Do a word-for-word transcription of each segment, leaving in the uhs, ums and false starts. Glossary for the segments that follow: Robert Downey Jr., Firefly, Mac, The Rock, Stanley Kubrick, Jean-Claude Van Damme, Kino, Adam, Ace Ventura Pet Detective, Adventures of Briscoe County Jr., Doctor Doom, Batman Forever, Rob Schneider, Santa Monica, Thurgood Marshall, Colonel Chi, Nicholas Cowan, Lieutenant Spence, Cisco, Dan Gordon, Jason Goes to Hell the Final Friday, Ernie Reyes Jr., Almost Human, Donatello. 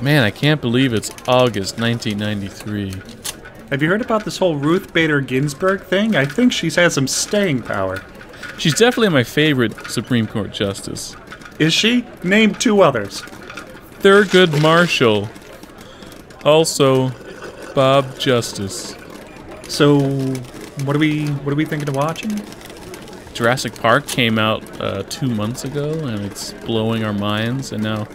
Man, I can't believe it's August nineteen ninety-three. Have you heard about this whole Ruth Bader Ginsburg thing? I think she's had some staying power. She's definitely my favorite Supreme Court justice. Is she? Name two others. Thurgood Marshall. Also, Bob Justice. So, what are we what are we thinking of watching? Jurassic Park came out uh, two months ago, and it's blowing our minds. And now,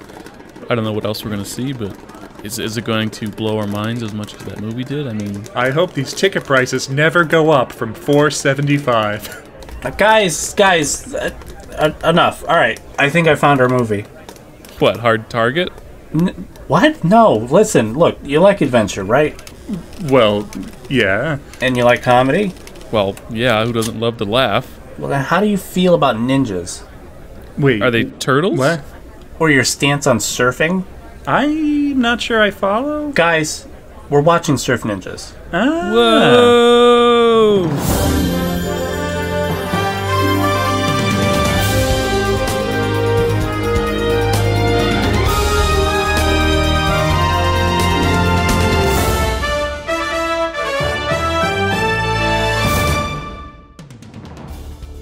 I don't know what else we're gonna see, but is is it going to blow our minds as much as that movie did? I mean, I hope these ticket prices never go up from four seventy-five. Uh, guys, guys, uh, uh, enough. All right, I think I found our movie. What, Hard Target? N what? No, listen, look, you like adventure, right? Well, yeah. And you like comedy? Well, yeah, who doesn't love to laugh? Well, then how do you feel about ninjas? Wait. Are they turtles? What? Or your stance on surfing? I'm not sure I follow. Guys, we're watching Surf Ninjas. Ah. Whoa!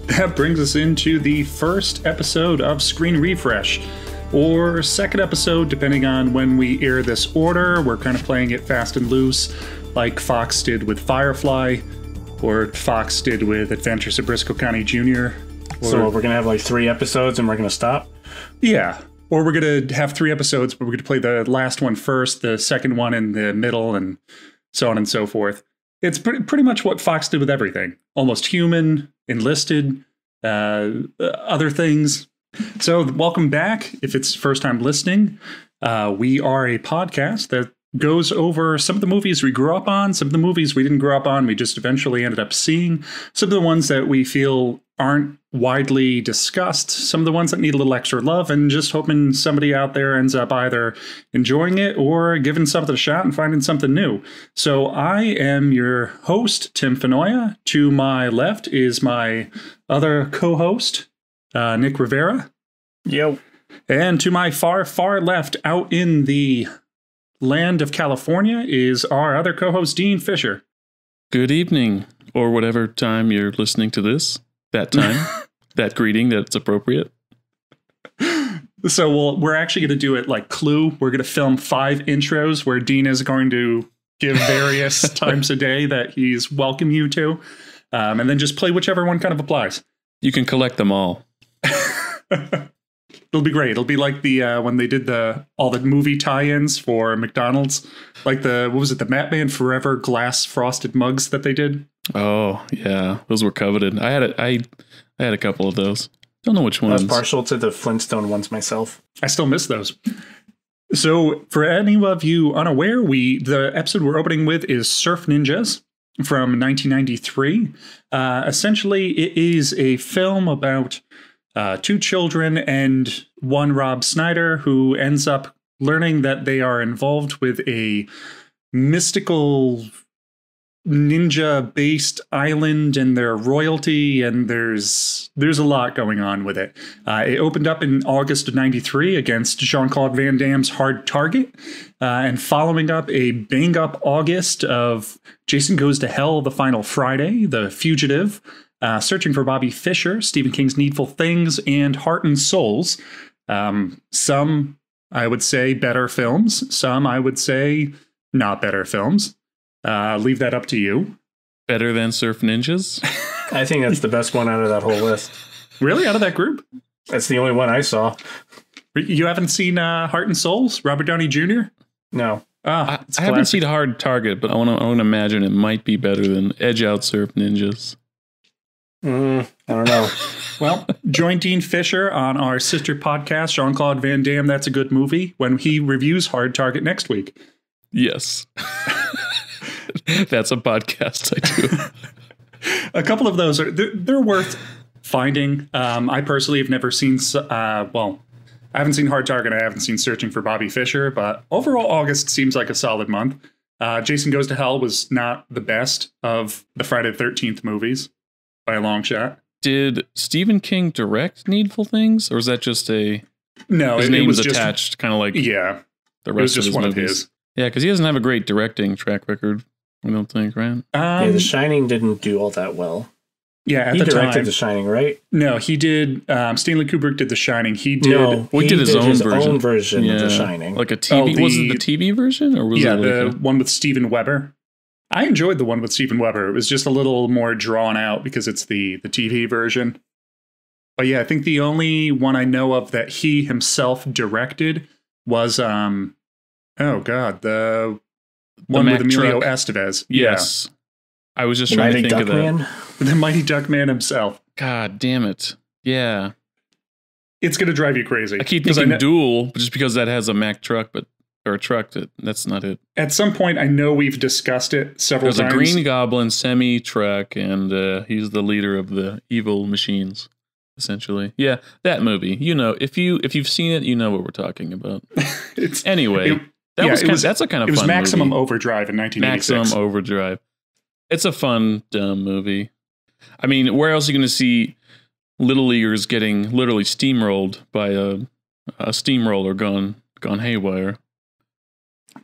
That brings us into the first episode of Screen Refresh, or second episode, depending on when we air this order. We're kind of playing it fast and loose, like Fox did with Firefly, or Fox did with Adventures of Briscoe County Junior So we're going to have like three episodes and we're going to stop? Yeah, or we're going to have three episodes, but we're going to play the last one first, the second one in the middle, and so on and so forth. It's pretty, pretty much what Fox did with everything. Almost Human, Enlisted, uh, other things. So welcome back. If it's first time listening, uh, we are a podcast that goes over some of the movies we grew up on, some of the movies we didn't grow up on, we just eventually ended up seeing, some of the ones that we feel aren't widely discussed, some of the ones that need a little extra love, and just hoping somebody out there ends up either enjoying it or giving something a shot and finding something new. So I am your host, Tim Fenoya. To my left is my other co-host, uh, Nick Rivera. Yo. And to my far, far left, out in the land of California, is our other co-host, Dean Fisher. Good evening, or whatever time you're listening to this. That time, that greeting, that's appropriate. So we'll, we're actually going to do it like Clue. We're going to film five intros where Dean is going to give various times a day that he's welcome you to, um, and then just play whichever one kind of applies. You can collect them all. It'll be great. It'll be like the uh, when they did the all the movie tie-ins for McDonald's, like the what was it, the Batman Forever glass frosted mugs that they did. Oh yeah, those were coveted. I had a, I, I had a couple of those. Don't know which ones. I was partial to the Flintstone ones myself. I still miss those. So for any of you unaware, we the episode we're opening with is Surf Ninjas from nineteen ninety-three. Uh, essentially, it is a film about uh, two children and one Rob Schneider who ends up learning that they are involved with a mystical ninja based island and their royalty, and there's there's a lot going on with it. Uh, it opened up in August of ninety-three against Jean-Claude Van Damme's Hard Target, uh, and following up a bang up August of Jason Goes to Hell, The Final Friday, The Fugitive, uh, Searching for Bobby Fischer, Stephen King's Needful Things, and Heart and Souls. Um, some I would say better films, some I would say not better films. Uh, leave that up to you. Better than Surf Ninjas? I think that's the best one out of that whole list. Really? Out of that group? That's the only one I saw. You haven't seen uh, Heart and Souls? Robert Downey Junior? No. Ah, I, I haven't seen Hard Target, but I want to I want to imagine it might be better than Edge Out Surf Ninjas. Mm, I don't know. Well, join Dean Fisher on our sister podcast, Jean-Claude Van Damme, That's a Good Movie, when he reviews Hard Target next week. Yes. That's a podcast I do. A couple of those are they're, they're worth finding. Um, I personally have never seen. Uh, well, I haven't seen Hard Target. I haven't seen Searching for Bobby Fischer. But overall, August seems like a solid month. Uh, Jason Goes to Hell was not the best of the Friday the thirteenth movies by a long shot. Did Stephen King direct Needful Things, or is that just a no? His it, name it was attached, kind of like yeah. the rest of his movies. It was just one of his. Yeah, because he doesn't have a great directing track record, I don't think, right? Um, yeah, The Shining didn't do all that well. Yeah, at he the time. He directed The Shining, right? No, he did. Um, Stanley Kubrick did The Shining. He did. No, well, he, he did his, did own, his version. own version yeah. of The Shining. Like a T V. Oh, the, was it the T V version? Or was yeah, it like the a, one with Stephen Weber. I enjoyed the one with Stephen Weber. It was just a little more drawn out because it's the, the T V version. But yeah, I think the only one I know of that he himself directed was, um, oh God, the, the one Mac with Emilio truck. Estevez. Yes. Yeah. I was just the trying Mighty to think Duckman? of that. The Mighty Duckman himself. God damn it. Yeah. It's going to drive you crazy. I keep thinking I Duel just because that has a Mac truck, but or a truck that that's not it. At some point, I know we've discussed it several There's times. There's a Green Goblin semi truck and uh, he's the leader of the evil machines, essentially. Yeah. That movie, you know, if you if you've seen it, you know what we're talking about. it's, anyway, it, that yeah, was, kind was of, that's a kind of it fun was Maximum movie. Overdrive in nineteen eighty-six. Maximum Overdrive. It's a fun, dumb movie. I mean, where else are you going to see little leaguers getting literally steamrolled by a, a steamroller gone gone haywire?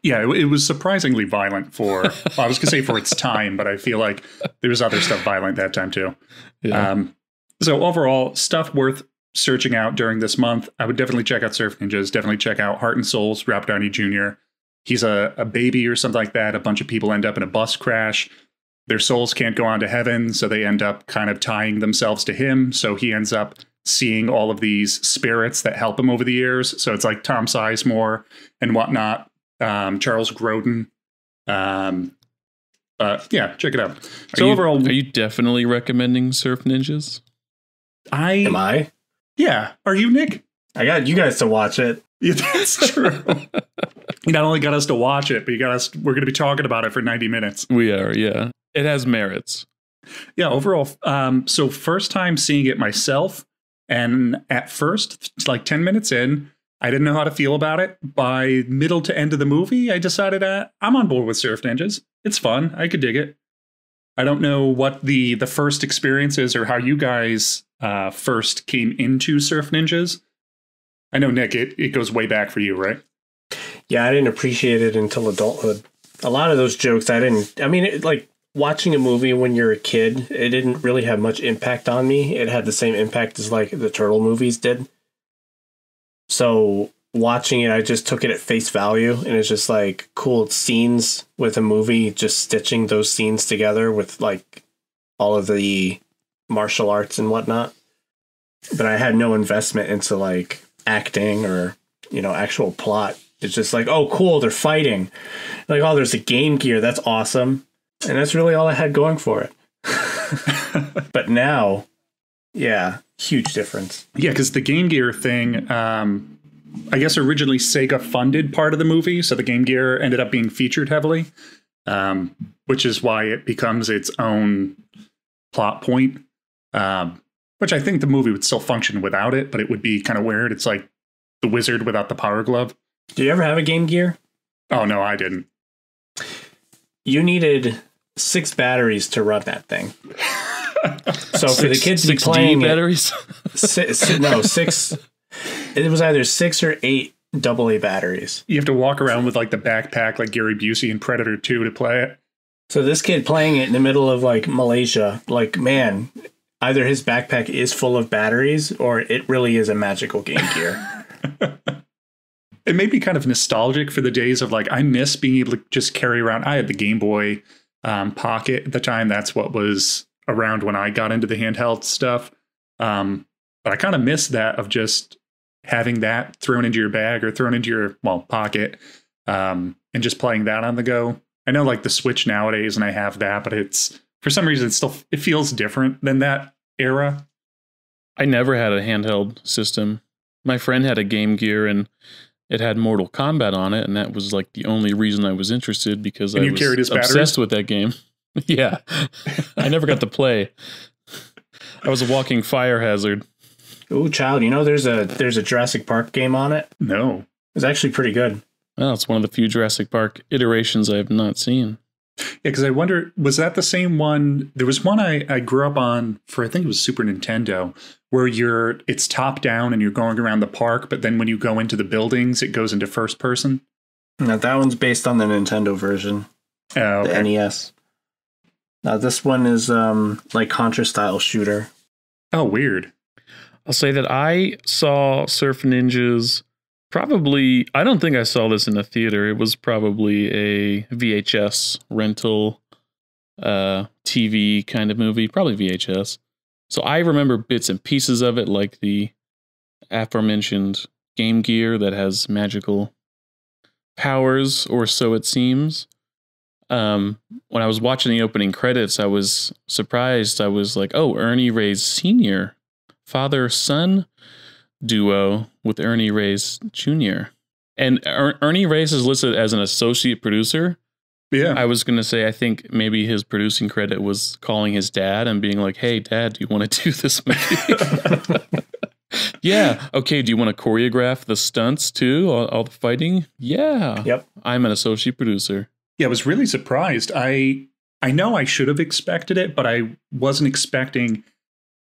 Yeah, it, it was surprisingly violent for, well, I was going to say for its time, but I feel like there was other stuff violent that time too. Yeah. Um, so overall, stuff worth searching out during this month. I would definitely check out Surf Ninjas, definitely check out Heart and Souls, Rob Downey Junior He's a, a baby or something like that. A bunch of people end up in a bus crash. Their souls can't go on to heaven, so they end up kind of tying themselves to him. So he ends up seeing all of these spirits that help him over the years. So it's like Tom Sizemore and whatnot, um, Charles Grodin. Um, uh, yeah, check it out. So are you, overall, are you definitely recommending Surf Ninjas? I am I. Yeah, are you, Nick? I got you guys to watch it. Yeah, that's true. You not only got us to watch it, but you got us. We're going to be talking about it for ninety minutes. We are, yeah. It has merits. Yeah, overall. Um, so first time seeing it myself. And at first, like ten minutes in, I didn't know how to feel about it. By middle to end of the movie, I decided uh, I'm on board with Surf Ninjas. It's fun. I could dig it. I don't know what the, the first experience is or how you guys uh, first came into Surf Ninjas. I know, Nick, it, it goes way back for you, right? Yeah, I didn't appreciate it until adulthood. A lot of those jokes, I didn't. I mean, it, like... Watching a movie when you're a kid, it didn't really have much impact on me. It had the same impact as like the Turtle movies did. So watching it, I just took it at face value. And it's just like cool scenes with a movie, just stitching those scenes together with like all of the martial arts and whatnot. But I had no investment into like acting or, you know, actual plot. It's just like, oh, cool, they're fighting. Like, oh, there's a Game Gear. That's awesome. And that's really all I had going for it. But now, yeah, huge difference. Yeah, because the Game Gear thing, um, I guess originally Sega funded part of the movie. So the Game Gear ended up being featured heavily, um, which is why it becomes its own plot point, um, which I think the movie would still function without it, but it would be kind of weird. It's like the wizard without the power glove. Do you ever have a Game Gear? Oh, no, I didn't. You needed six batteries to run that thing. So six, for the kids to be playing batteries, it, si, no six. It was either six or eight double A batteries. You have to walk around with like the backpack, like Gary Busey in Predator Two, to play it. So this kid playing it in the middle of like Malaysia, like man, either his backpack is full of batteries or it really is a magical Game Gear. It made me kind of nostalgic for the days of like, I miss being able to just carry around. I had the Game Boy um, Pocket at the time. That's what was around when I got into the handheld stuff. Um, but I kind of miss that of just having that thrown into your bag or thrown into your, well, pocket um, and just playing that on the go. I know like the Switch nowadays and I have that, but it's for some reason it still it feels different than that era. I never had a handheld system. My friend had a Game Gear and it had Mortal Kombat on it, and that was like the only reason I was interested because and I was obsessed batteries? with that game. Yeah. I never got to play. I was a walking fire hazard. Oh, child, you know there's a there's a Jurassic Park game on it? No. It's actually pretty good. Well, it's one of the few Jurassic Park iterations I have not seen. Yeah, because I wonder, was that the same one? There was one I, I grew up on for, I think it was Super Nintendo, where you're it's top down and you're going around the park. But then when you go into the buildings, it goes into first person. Now, that one's based on the Nintendo version. Oh, okay. The N E S. Now, this one is um, like Contra-style shooter. Oh, weird. I'll say that I saw Surf Ninjas probably... I don't think I saw this in a theater. It was probably a V H S rental uh, T V kind of movie. Probably V H S. So I remember bits and pieces of it, like the aforementioned Game Gear that has magical powers, or so it seems. Um, when I was watching the opening credits, I was surprised. I was like, oh, Ernie Reyes Senior, father-son duo with Ernie Reyes Junior And er Ernie Reyes is listed as an associate producer. Yeah. I was going to say, I think maybe his producing credit was calling his dad and being like, hey, Dad, do you want to do this movie? Yeah. Okay. Do you want to choreograph the stunts too? All, all the fighting? Yeah. Yep. I'm an associate producer. Yeah, I was really surprised. I I know I should have expected it, but I wasn't expecting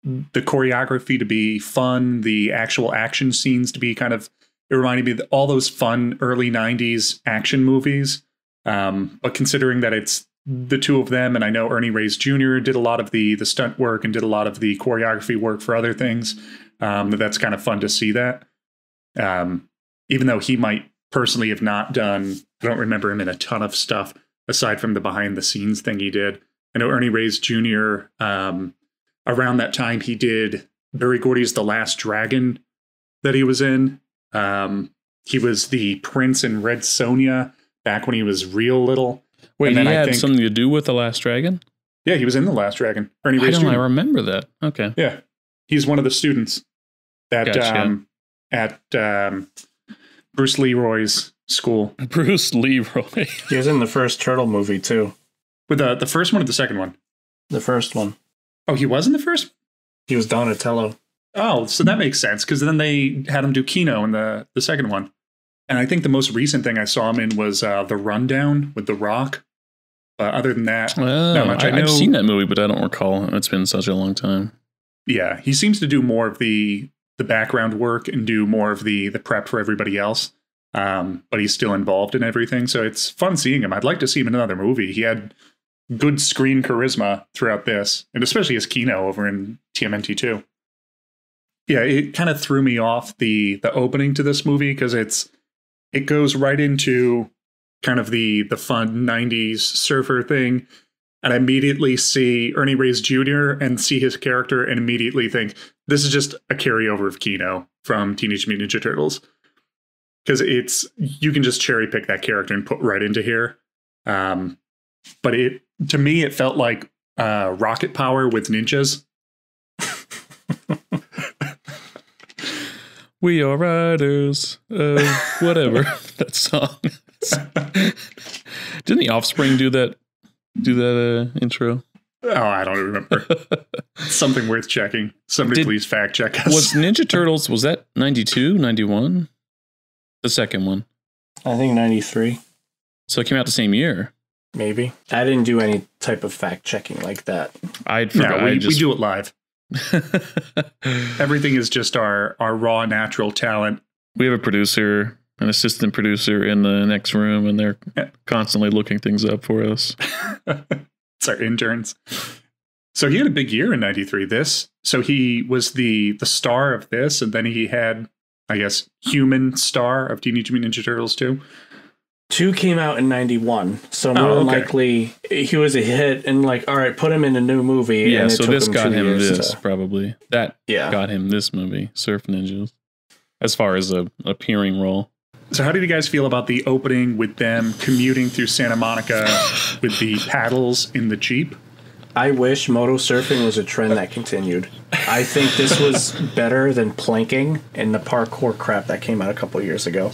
the choreography to be fun, the actual action scenes to be kind of, it reminded me of all those fun early nineties action movies. Um, but considering that it's the two of them, and I know Ernie Reyes Junior did a lot of the the stunt work and did a lot of the choreography work for other things, um, that's kind of fun to see that. Um, even though he might personally have not done... I don't remember him in a ton of stuff aside from the behind the scenes thing he did. I know Ernie Reyes Junior Um, around that time, he did Berry Gordy's The Last Dragon that he was in. Um, he was the prince in Red Sonja back when he was real little. Wait, he had think, something to do with The Last Dragon? Yeah, he was in The Last Dragon. Ernie Reyes Junior I remember that. Okay. Yeah. He's one of the students that gotcha. um, at um, Bruce Leroy's school. Bruce Leroy. He was in the first Turtle movie too. With the the first one or the second one? The first one. Oh, he was in the first? He was Donatello. Oh, so that makes sense, because then they had him do Kino in the the second one. And I think the most recent thing I saw him in was uh The Rundown with The Rock. Uh, other than that, oh, not much. I, I know, I've seen that movie, but I don't recall. It's been such a long time. Yeah, he seems to do more of the the background work and do more of the the prep for everybody else. Um, but he's still involved in everything. So it's fun seeing him. I'd like to see him in another movie. He had good screen charisma throughout this, and especially his Kino over in T M N T two. Yeah, it kind of threw me off the the opening to this movie, because it's it goes right into kind of the the fun nineties surfer thing. And I immediately see Ernie Reyes Junior and see his character and immediately think this is just a carryover of Kino from Teenage Mutant Ninja Turtles. Because it's, you can just cherry pick that character and put right into here. Um, but it, to me, it felt like uh, Rocket Power with ninjas. We are riders of whatever that song is. Didn't the Offspring do that? Do that uh, intro? Oh, I don't remember. Something worth checking. Somebody Did, please fact check us. Was Ninja Turtles, was that ninety-two, ninety-one? The second one. I think ninety-three. So it came out the same year. Maybe. I didn't do any type of fact checking like that. I'd forgot. No, we, I just... we do it live. Everything is just our, our raw natural talent. We have a producer, an assistant producer in the next room, and they're yeah. constantly looking things up for us. It's our interns. So he had a big year in ninety-three, this. So he was the the star of this, and then he had... I guess, human star of Teenage Mutant Ninja Turtles two. two came out in ninety-one, so more oh, okay. than likely he was a hit and like, all right, put him in a new movie. Yeah, and so this him got him this, to... probably. That yeah. got him this movie, Surf Ninjas, as far as a appearing role. So how did you guys feel about the opening with them commuting through Santa Monica with the paddles in the Jeep? I wish moto surfing was a trend that continued. I think this was better than planking and the parkour crap that came out a couple years ago.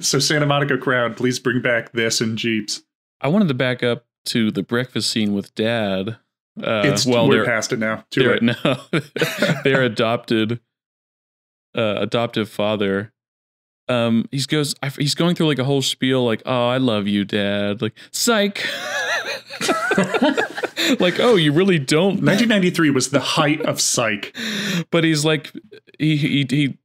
So Santa Monica crowd, please bring back this and Jeeps. I wanted to back up to the breakfast scene with Dad. Uh, it's well, we're past it now. Too late. No, their adopted, uh, adoptive father. Um, he's goes. He's going through like a whole spiel, like, "Oh, I love you, Dad." Like, psych. Like, oh, you really don't. nineteen ninety-three was the height of psych. But he's like, he he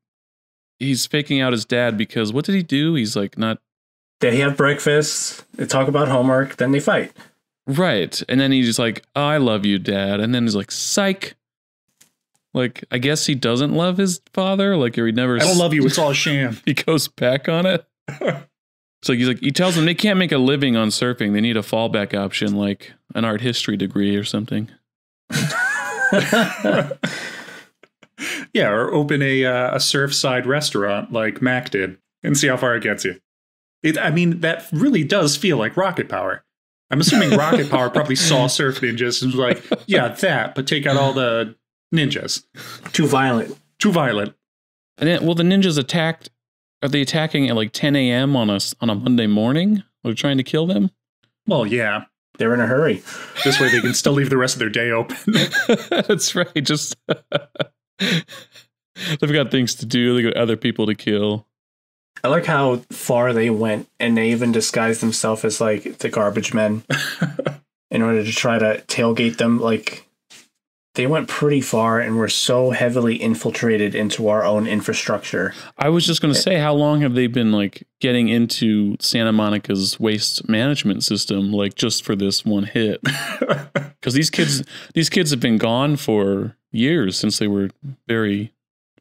he he's faking out his dad because what did he do? He's like not. They have breakfast. They talk about homework. Then they fight. Right. And then he's like, oh, I love you, Dad. And then he's like, psych. Like, I guess he doesn't love his father. Like, or he never. I don't love you. It's all a sham. He goes back on it. So he's like, he tells them they can't make a living on surfing. They need a fallback option, like an art history degree or something. Yeah, or open a uh, a surfside restaurant like Mac did and see how far it gets you. It, I mean, that really does feel like Rocket Power. I'm assuming Rocket Power probably saw Surf Ninjas and was like, yeah, that, but take out all the ninjas. Too violent. Too violent. And then, well, the ninjas attacked. Are they attacking at like ten A M on a, on a Monday morning? They're trying to kill them? Well, yeah. They're in a hurry. This way they can still leave the rest of their day open. That's right. Just they've got things to do. They got other people to kill. I like how far they went, and they even disguised themselves as like the garbage men in order to try to tailgate them. Like they went pretty far and were so heavily infiltrated into our own infrastructure. I was just going to say, how long have they been like getting into Santa Monica's waste management system? Like just for this one hit, because these kids, these kids have been gone for years since they were very,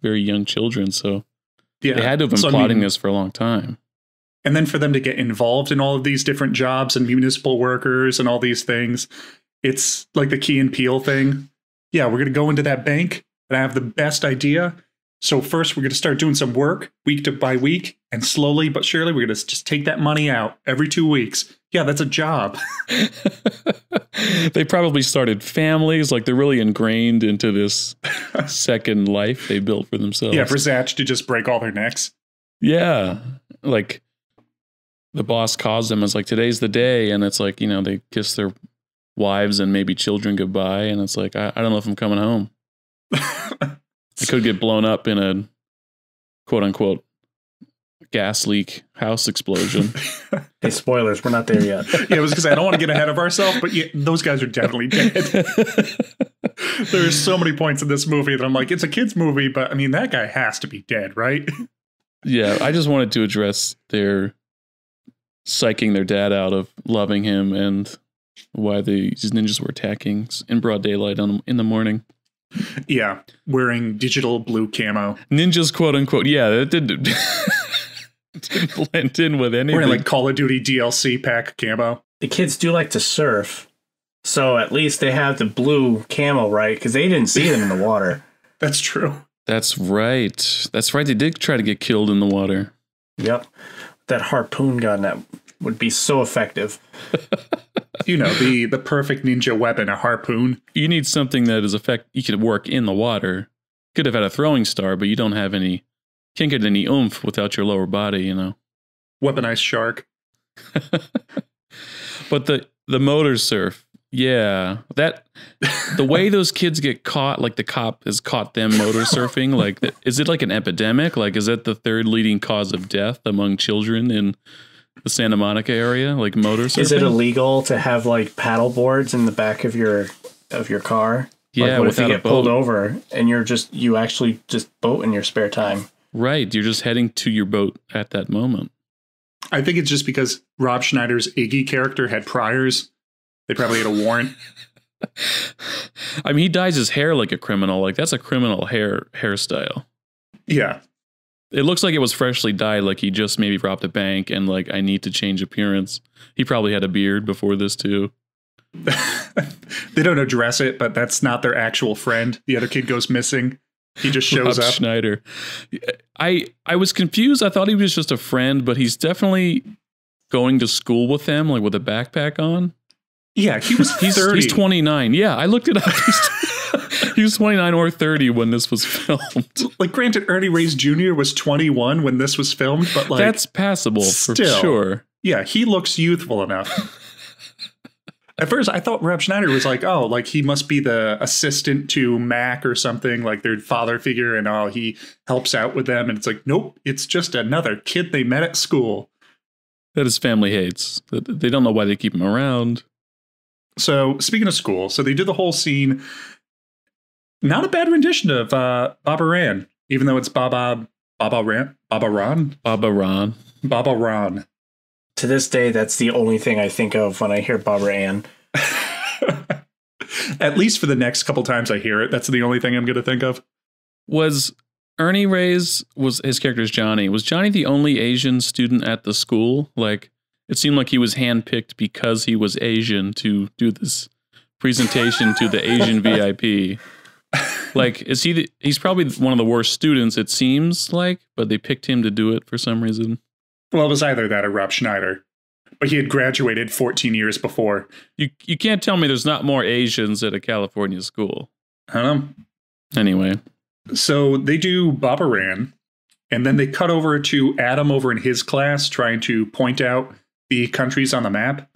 very young children. So. Yeah. They had to have been so, plotting I mean, this for a long time. And then for them to get involved in all of these different jobs and municipal workers and all these things, it's like the Key and Peele thing. Yeah, we're going to go into that bank and I have the best idea. So first, we're going to start doing some work week to by week. And slowly but surely, we're going to just take that money out every two weeks. Yeah, that's a job. They probably started families, like they're really ingrained into this second life they built for themselves. Yeah, for Zatch to just break all their necks. Yeah, like the boss calls them as like, today's the day. And it's like, you know, they kiss their wives and maybe children goodbye. And it's like, I, I don't know if I'm coming home. I could get blown up in a quote unquote gas leak house explosion. Hey, spoilers, we're not there yet. Yeah, it was because I don't want to get ahead of ourselves, but yeah, those guys are definitely dead. There's so many points in this movie that I'm like, it's a kid's movie, but I mean, that guy has to be dead, right? Yeah, I just wanted to address their psyching their dad out of loving him and why the, these ninjas were attacking in broad daylight on, in the morning. Yeah, wearing digital blue camo. Ninjas, quote unquote. Yeah, that didn't, didn't blend in with anything. Wearing like Call of Duty D L C pack camo. The kids do like to surf, so at least they have the blue camo, right? Because they didn't see them in the water. That's true. That's right. That's right. They did try to get killed in the water. Yep. That harpoon gun, that would be so effective. You know, the, the perfect ninja weapon, a harpoon. You need something that is effective. You could work in the water. Could have had a throwing star, but you don't have any. Can't get any oomph without your lower body, you know. Weaponized shark. But the, the motor surf. Yeah. That the way those kids get caught, like the cop has caught them motor surfing. Like, is it like an epidemic? Like, is that the third leading cause of death among children in the Santa Monica area, like motor surfing? Is it illegal to have like paddle boards in the back of your of your car? Yeah, like what if you get pulled over and you're just you actually just boat in your spare time? Right, you're just heading to your boat at that moment. I think it's just because Rob Schneider's Iggy character had priors. They probably had a warrant. I mean, he dyes his hair like a criminal. Like that's a criminal hair hairstyle. Yeah. It looks like it was freshly dyed, like he just maybe robbed a bank and like, I need to change appearance. He probably had a beard before this, too. They don't address it, but that's not their actual friend. The other kid goes missing. He just shows Rob up. Schneider. I, I was confused. I thought he was just a friend, but he's definitely going to school with them, like with a backpack on. Yeah, he was he's, thirty. He's twenty-nine. Yeah, I looked it up. He was twenty-nine or thirty when this was filmed. Like, granted, Ernie Reyes Junior was twenty-one when this was filmed, but like that's passable still, for sure. Yeah, he looks youthful enough. At first, I thought Rob Schneider was like, oh, like he must be the assistant to Mac or something, like their father figure, and oh, he helps out with them. And it's like, nope, it's just another kid they met at school that his family hates. They don't know why they keep him around. So speaking of school, so they did the whole scene. Not a bad rendition of uh, Bob Aran, even though it's Bob Bob Baba Ram, Baba Ron, Baba Ron, Baba Ron. To this day, that's the only thing I think of when I hear Barbara Ann. At least for the next couple times I hear it, that's the only thing I'm going to think of. Was Ernie Reyes, was his character's Johnny, was Johnny the only Asian student at the school? Like, it seemed like he was handpicked because he was Asian to do this presentation to the Asian V I P. Like, is he the, he's probably one of the worst students, it seems like, but they picked him to do it for some reason. Well, it was either that or Rob Schneider, but he had graduated fourteen years before. You you can't tell me there's not more Asians at a California school. I don't know. Anyway. So they do Baba Ran, and then they cut over to Adam over in his class trying to point out the countries on the map.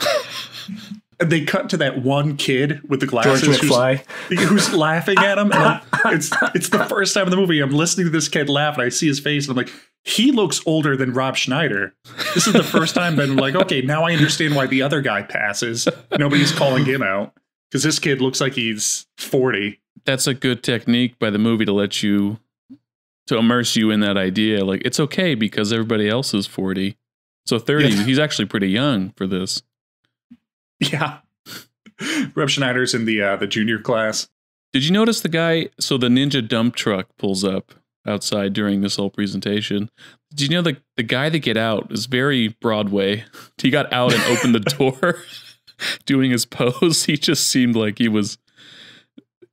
And they cut to that one kid with the glasses who's, who's laughing at him. And it's, it's the first time in the movie I'm listening to this kid laugh, and I see his face, and I'm like, he looks older than Rob Schneider. This is the first time that I'm like, okay, now I understand why the other guy passes. Nobody's calling him out because this kid looks like he's forty. That's a good technique by the movie to let you, to immerse you in that idea. Like, it's okay because everybody else is forty. So thirty, yeah. He's actually pretty young for this. Yeah. Rob Schneider's in the, uh, the junior class. Did you notice the guy? So the ninja dump truck pulls up outside during this whole presentation. Do you know the the guy that get out is very Broadway? He got out and opened the door doing his pose. He just seemed like he was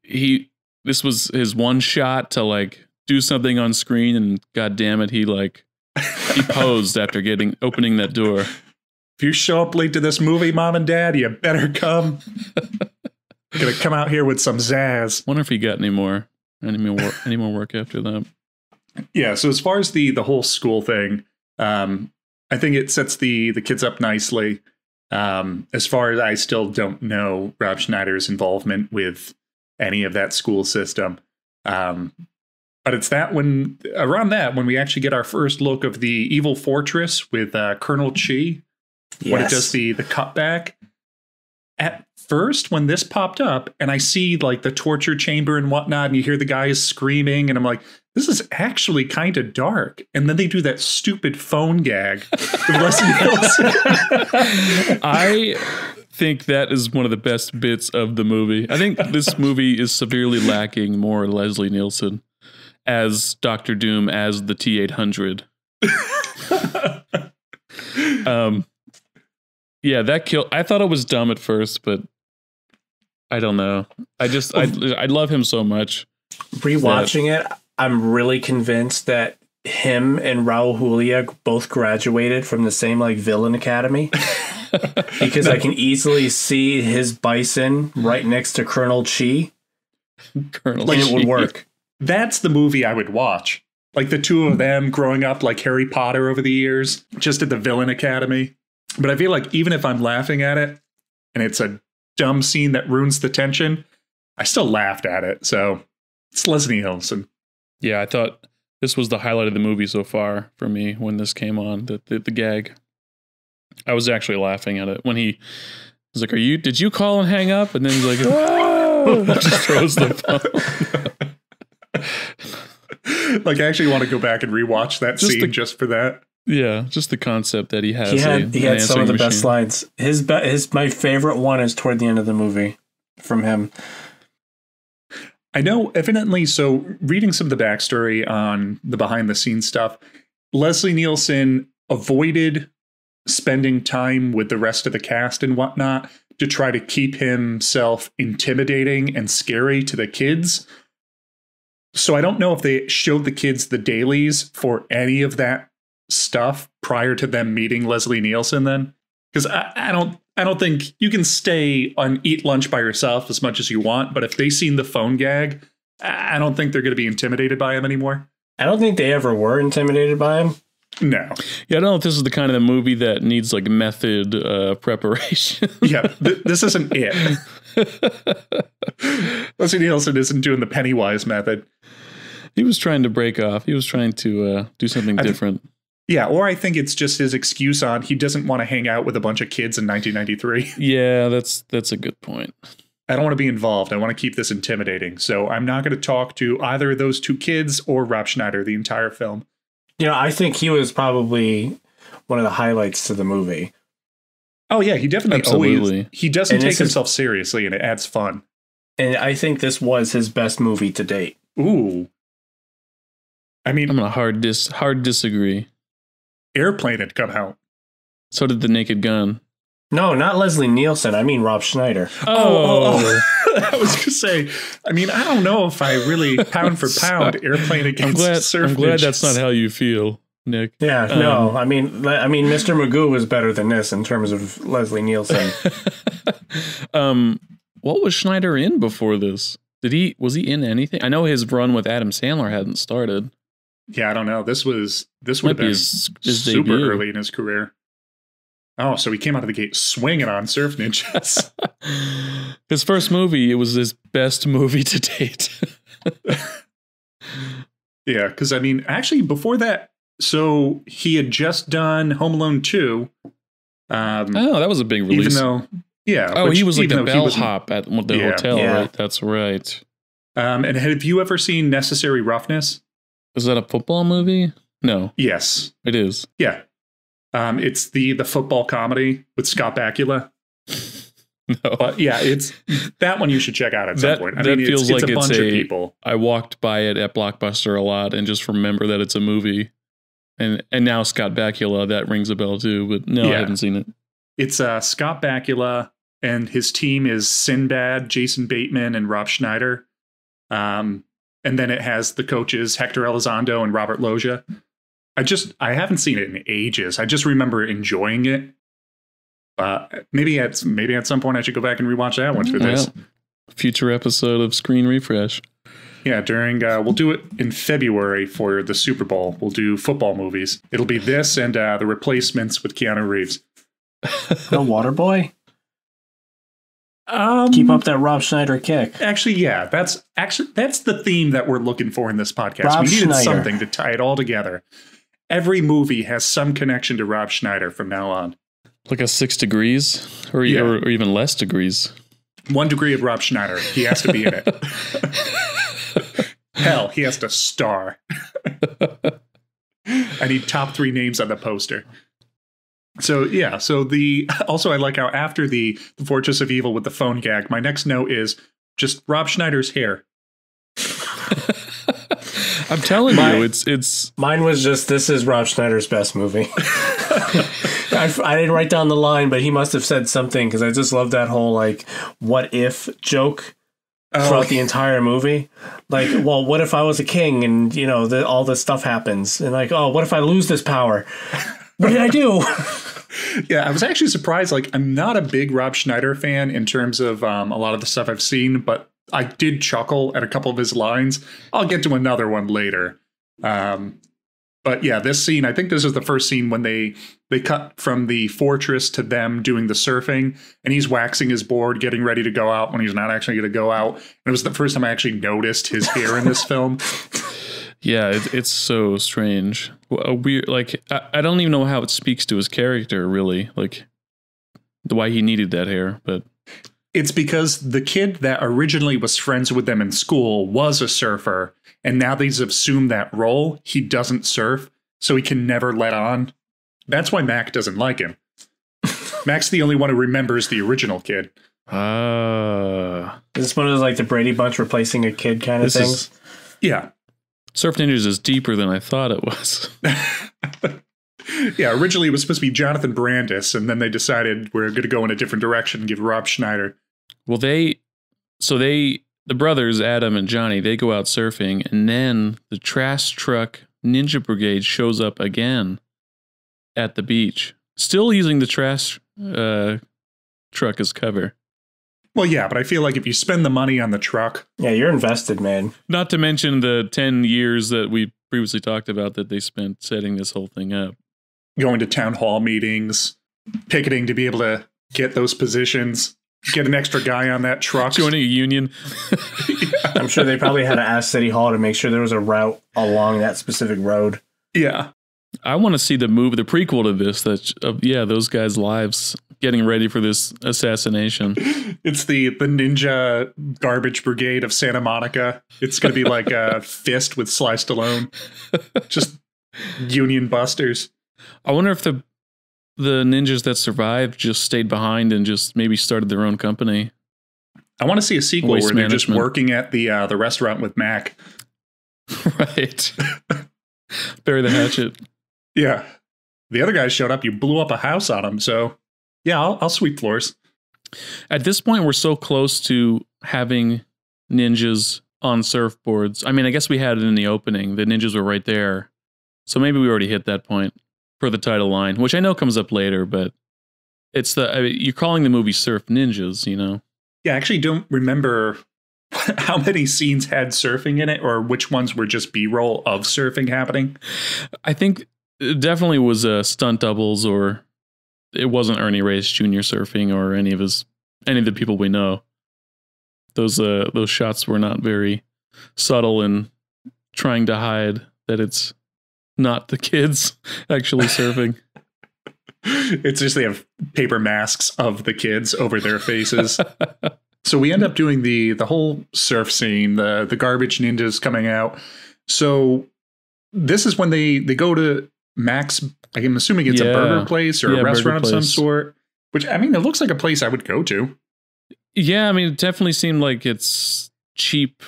he this was his one shot to like do something on screen, and god damn it, he like he posed after getting opening that door. If you show up late to this movie, mom and dad, you better come. Gonna come out here with some zazz. Wonder if he got any more any more any more work after that. Yeah, so as far as the the whole school thing, um, I think it sets the the kids up nicely. Um, as far as I still don't know Rob Schneider's involvement with any of that school system, um, but it's that when around that when we actually get our first look of the evil fortress with uh, Colonel Chi, yes. When it does the the cutback. At first, when this popped up, and I see like the torture chamber and whatnot, and you hear the guys screaming, and I'm like, this is actually kind of dark. And then they do that stupid phone gag with Leslie Nielsen. I think that is one of the best bits of the movie. I think this movie is severely lacking more Leslie Nielsen as Doctor Doom, as the T eight hundred. um. Yeah, that killed. I thought it was dumb at first, but I don't know. I just, I, I love him so much. Rewatching that. it, I'm really convinced that him and Raul Julia both graduated from the same like villain academy, because no. I can easily see his bison right next to Colonel Chi. Colonel like Chi. It would work. That's the movie I would watch. Like the two of them growing up like Harry Potter over the years, just at the villain academy. But I feel like even if I'm laughing at it and it's a dumb scene that ruins the tension, I still laughed at it. So it's Leslie Nielsen. Yeah, I thought this was the highlight of the movie so far for me when this came on, the, the, the gag. I was actually laughing at it when he was like, "Are you, did you call and hang up?" And then he's like, "Whoa!" Just throws the phone. Like, I actually want to go back and rewatch that just scene the, just for that. Yeah, just the concept that he has. He had, a, he had some of the machine. best lines. His, be his, my favorite one is toward the end of the movie from him. I know, evidently. So, reading some of the backstory on the behind the scenes stuff, Leslie Nielsen avoided spending time with the rest of the cast and whatnot to try to keep himself intimidating and scary to the kids. So, I don't know if they showed the kids the dailies for any of that stuff prior to them meeting Leslie Nielsen then, because I, I don't I don't think you can stay on eat lunch by yourself as much as you want. But if they seen the phone gag, I don't think they're going to be intimidated by him anymore. I don't think they ever were intimidated by him. No. Yeah, I don't know if this is the kind of the movie that needs like method uh, preparation. Yeah, th this isn't it. Leslie Nielsen isn't doing the Pennywise method. He was trying to break off. He was trying to uh, do something I different. Yeah, or I think it's just his excuse on he doesn't want to hang out with a bunch of kids in nineteen ninety-three. Yeah, that's that's a good point. I don't want to be involved. I want to keep this intimidating. So I'm not going to talk to either of those two kids or Rob Schneider the entire film. You know, I think he was probably one of the highlights to the movie. Oh, yeah, he definitely Absolutely. always, he doesn't and take himself is, seriously, and it adds fun. And I think this was his best movie to date. Ooh. I mean, I'm going to hard dis hard disagree. Airplane had come out. So did The Naked Gun. No, not Leslie Nielsen. I mean, Rob Schneider. Oh, oh, oh. I was going to say, I mean, I don't know if I really pound for pound Airplane against I'm glad, Surf Ninjas. I'm glad that's not how you feel, Nick. Yeah, um, no, I mean, I mean, Mister Magoo was better than this in terms of Leslie Nielsen. um, what was Schneider in before this? Did he, was he in anything? I know his run with Adam Sandler hadn't started. Yeah, I don't know. This was, this would have been his, his super debut. Early in his career. Oh, so he came out of the gate swinging on Surf Ninjas. His first movie, it was his best movie to date. Yeah, because, I mean, actually, before that, so he had just done Home Alone two. Um, oh, that was a big release. Even though, yeah. Oh, which, he was like the bellhop at the yeah, hotel, yeah. right? That's right. Um, and have you ever seen Necessary Roughness? Is that a football movie? No. Yes. It is. Yeah. Um, it's the the football comedy with Scott Bakula. No, but yeah, it's that one you should check out at that, some point. I that mean, feels it's, like it's a bunch it's a, of people. I walked by it at Blockbuster a lot and just remember that it's a movie. And and now Scott Bakula, that rings a bell too. But no, yeah. I haven't seen it. It's uh, Scott Bakula and his team is Sinbad, Jason Bateman, and Rob Schneider. Um, and then it has the coaches Hector Elizondo and Robert Loggia. I just, I haven't seen it in ages. I just remember enjoying it. Uh, maybe at, maybe at some point I should go back and rewatch that one for well, this. Future episode of Screen Refresh. Yeah, during, uh, we'll do it in February for the Super Bowl. We'll do football movies. It'll be this and uh, The Replacements with Keanu Reeves. The Waterboy? Um, Keep up that Rob Schneider kick. Actually, yeah, that's actually, that's the theme that we're looking for in this podcast. Rob we needed Schneider. something to tie it all together. Every movie has some connection to Rob Schneider from now on. Like a six degrees or, yeah. or, or even less degrees. One degree of Rob Schneider. He has to be in it. Hell, he has to star. I need top three names on the poster. So, yeah. So the also I like how after the, the Fortress of Evil with the phone gag, my next note is just Rob Schneider's hair. I'm telling mine, you, it's it's mine was just this is Rob Schneider's best movie. I, I didn't write down the line, but he must have said something because I just love that whole like what if joke oh, throughout okay. the entire movie. Like, well, what if I was a king and, you know, the, all this stuff happens and like, oh, what if I lose this power? What did I do? Yeah, I was actually surprised. Like, I'm not a big Rob Schneider fan in terms of um, a lot of the stuff I've seen, but I did chuckle at a couple of his lines. I'll get to another one later. Um, but yeah, this scene, I think this is the first scene when they they cut from the fortress to them doing the surfing and he's waxing his board, getting ready to go out when he's not actually going to go out. And it was the first time I actually noticed his hair in this film. Yeah, it, it's so strange. We like I, I don't even know how it speaks to his character, really, like why he needed that hair, but. It's because the kid that originally was friends with them in school was a surfer, and now they've assumed that role. He doesn't surf, so he can never let on. That's why Mac doesn't like him. Mac's the only one who remembers the original kid. Uh, is this one of those, like, the Brady Bunch replacing a kid kind of things? Is, yeah. Surf Ninjas is deeper than I thought it was. Yeah, originally it was supposed to be Jonathan Brandis, and then they decided we're going to go in a different direction and give Rob Schneider. Well, they, so they, the brothers, Adam and Johnny, they go out surfing and then the trash truck ninja brigade shows up again at the beach, still using the trash uh, truck as cover. Well, yeah, but I feel like if you spend the money on the truck. Yeah, you're invested, man. Not to mention the ten years that we previously talked about that they spent setting this whole thing up. Going to town hall meetings, picketing to be able to get those positions. Get an extra guy on that truck. Joining a union. Yeah. I'm sure they probably had to ask City Hall to make sure there was a route along that specific road. Yeah. I want to see the movie, the prequel to this. That uh, yeah, those guys' lives getting ready for this assassination. It's the the ninja garbage brigade of Santa Monica. It's going to be like a Fist with Sly Stallone. Just Union busters. I wonder if the the ninjas that survived just stayed behind and just maybe started their own company. I want to see a sequel Waste where they're management. just working at the uh, the restaurant with Mac. Right. Bury the hatchet. Yeah. The other guy showed up. You blew up a house on him. So, yeah, I'll, I'll sweep floors. At this point, we're so close to having ninjas on surfboards. I mean, I guess we had it in the opening. The ninjas were right there. So maybe we already hit that point for the title line, which I know comes up later, but it's the I mean, you're calling the movie Surf Ninjas, you know? Yeah, I actually don't remember how many scenes had surfing in it or which ones were just B-roll of surfing happening. I think it definitely was uh, stunt doubles, or it wasn't Ernie Reyes Junior surfing or any of his any of the people we know. Those uh, those shots were not very subtle in trying to hide that it's not the kids actually surfing. It's just they have paper masks of the kids over their faces. So we end up doing the the whole surf scene, the the garbage ninjas coming out. So this is when they they go to Max. I'm assuming it's yeah. a burger place or yeah, a restaurant of some sort. Which, I mean, it looks like a place I would go to. Yeah, I mean, it definitely seemed like it's cheap,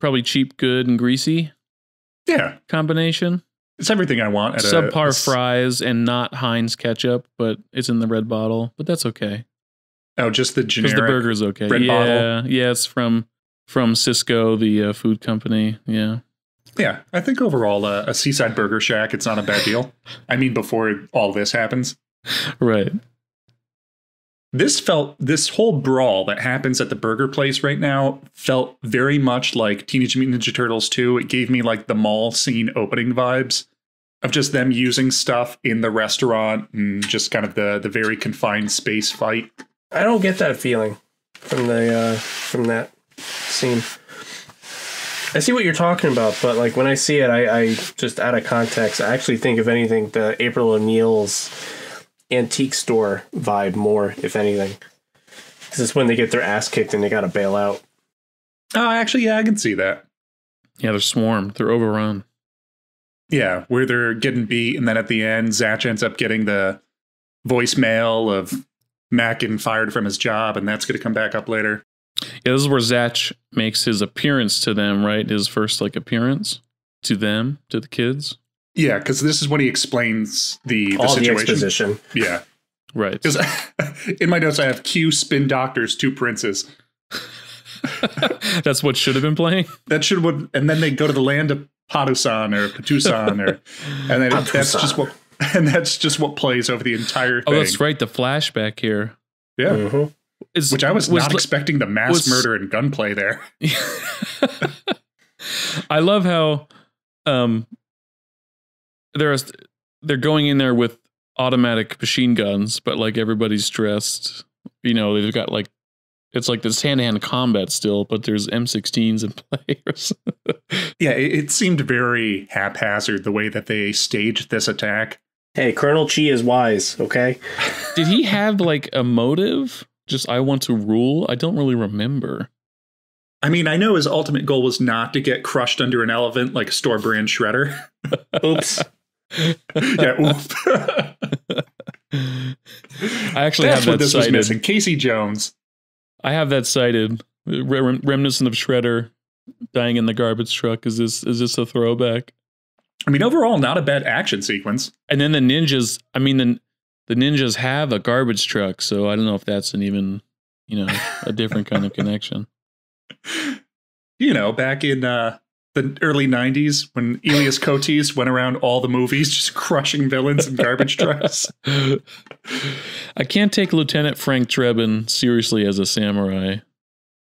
probably cheap, good, and greasy. Yeah, combination. It's everything I want. At Subpar a, fries and not Heinz ketchup, but it's in the red bottle. But that's okay. Oh, just the generic. Because the burger's okay. Red yeah, bottle. Yeah, it's from from Cisco, the uh, food company. Yeah. Yeah, I think overall uh, a seaside burger shack, it's not a bad deal. I mean, before all this happens. Right. This felt, this whole brawl that happens at the burger place right now felt very much like Teenage Mutant Ninja Turtles two. It gave me like the mall scene opening vibes of just them using stuff in the restaurant and just kind of the, the very confined space fight. I don't get that feeling from the uh, from that scene. I see what you're talking about, but like when I see it, I, I just out of context, I actually think, if anything, the April O'Neil's antique store vibe more, if anything. Because it's when they get their ass kicked and they got to bail out. Oh, actually, yeah, I can see that. Yeah, they're swarmed. They're overrun. Yeah, where they're getting beat. And then at the end, Zatch ends up getting the voicemail of Mac getting fired from his job. And that's going to come back up later. Yeah, this is where Zatch makes his appearance to them, right? His first like appearance to them, to the kids. Yeah, because this is when he explains the, the All situation. The exposition. Yeah. Right. Because in my notes, I have Q Spin Doctors, Two Princes. That's what should have been playing. That should would, and then they go to the land of Patusan or Patusan or, and then Patusan. that's just what, and that's just what plays over the entire thing. Oh, that's right. The flashback here. Yeah. Mm-hmm. Is, Which I was, was not expecting the mass was, murder and gunplay there. I love how um, there is, they're going in there with automatic machine guns, but like everybody's dressed, you know, they've got like, it's like this hand-to-hand combat still, but there's M sixteens in players. Yeah, it, it seemed very haphazard the way that they staged this attack. Hey, Colonel Chi is wise, okay? Did he have like a motive? Just I want to rule. I don't really remember. I mean, I know his ultimate goal was not to get crushed under an elephant like a store brand shredder. Oops. Yeah. Oof. I actually That's have that what this cited. Was missing. Casey Jones. I have that cited. Rem reminiscent of Shredder dying in the garbage truck. Is this is this a throwback? I mean, overall, not a bad action sequence. And then the ninjas. I mean, the. The ninjas have a garbage truck, so I don't know if that's an even, you know, a different kind of connection. You know, back in uh, the early nineties when Elias Cotis went around all the movies just crushing villains in garbage trucks. I can't take Lieutenant Frank Drebin seriously as a samurai.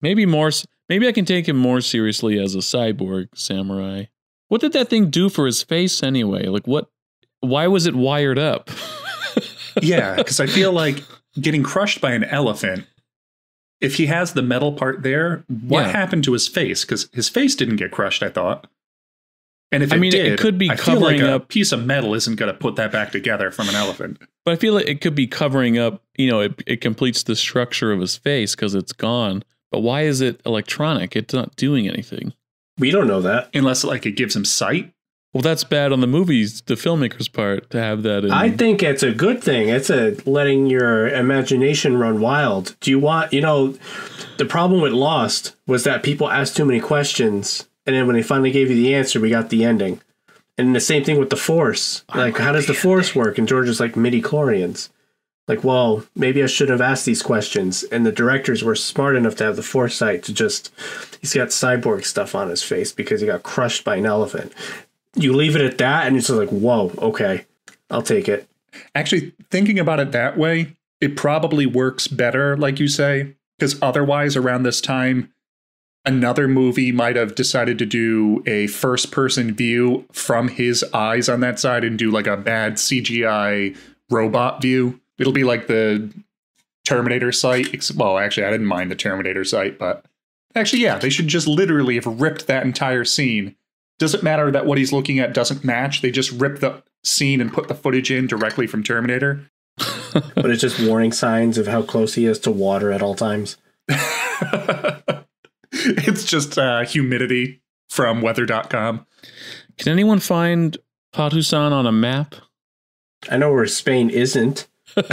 Maybe more. Maybe I can take him more seriously as a cyborg samurai. What did that thing do for his face anyway? Like what? Why was it wired up? Yeah, because I feel like getting crushed by an elephant, if he has the metal part there, what yeah. happened to his face? Because his face didn't get crushed, I thought. And if I it mean, did, it could be I covering like up. A piece of metal isn't going to put that back together from an elephant. But I feel like it could be covering up, you know, it, it completes the structure of his face because it's gone. But why is it electronic? It's not doing anything. We don't know that. Unless, like, it gives him sight. Well, that's bad on the movies, the filmmaker's part, to have that in. I think it's a good thing. It's a letting your imagination run wild. Do you want, you know, the problem with Lost was that people asked too many questions, and then when they finally gave you the answer, we got the ending. And the same thing with the Force. Like, how does the Force work? And George is like, midi-chlorians. Like, well, maybe I should have asked these questions. And the directors were smart enough to have the foresight to just, he's got cyborg stuff on his face because he got crushed by an elephant. You leave it at that, and it's like, whoa, okay, I'll take it. Actually, thinking about it that way, it probably works better, like you say, because otherwise around this time, another movie might have decided to do a first-person view from his eyes on that side and do like a bad C G I robot view. It'll be like the Terminator site. Well, actually, I didn't mind the Terminator site, but actually, yeah, they should just literally have ripped that entire scene. Doesn't matter that what he's looking at doesn't match. They just rip the scene and put the footage in directly from Terminator. But it's just warning signs of how close he is to water at all times. It's just uh, humidity from weather dot com. Can anyone find Patusan on a map? I know where Spain isn't. And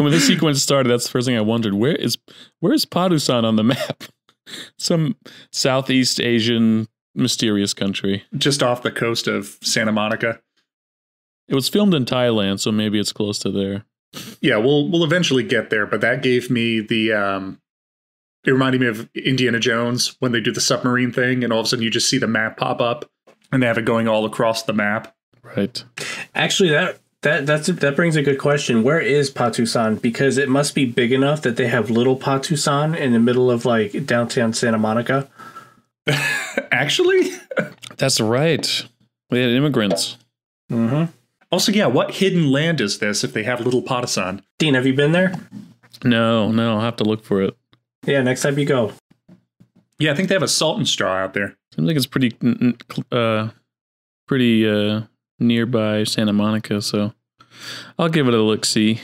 when this sequence started, that's the first thing I wondered. Where is where is Patusan on the map? Some Southeast Asian mysterious country. Just off the coast of Santa Monica. It was filmed in Thailand, so maybe it's close to there. Yeah, we'll we'll eventually get there, but that gave me the um it reminded me of Indiana Jones when they do the submarine thing and all of a sudden you just see the map pop up and they have it going all across the map. Right. Actually that That that's that brings a good question. Where is Patusan? Because it must be big enough that they have little Patusan in the middle of like downtown Santa Monica. Actually, that's right. They had immigrants. Mm-hmm. Also, yeah. What hidden land is this? If they have little Patusan, Dean, have you been there? No, no. I'll have to look for it. Yeah, next time you go. Yeah, I think they have a Salton straw out there. Seems like it's pretty, uh, pretty. Uh, nearby Santa Monica, so I'll give it a look-see.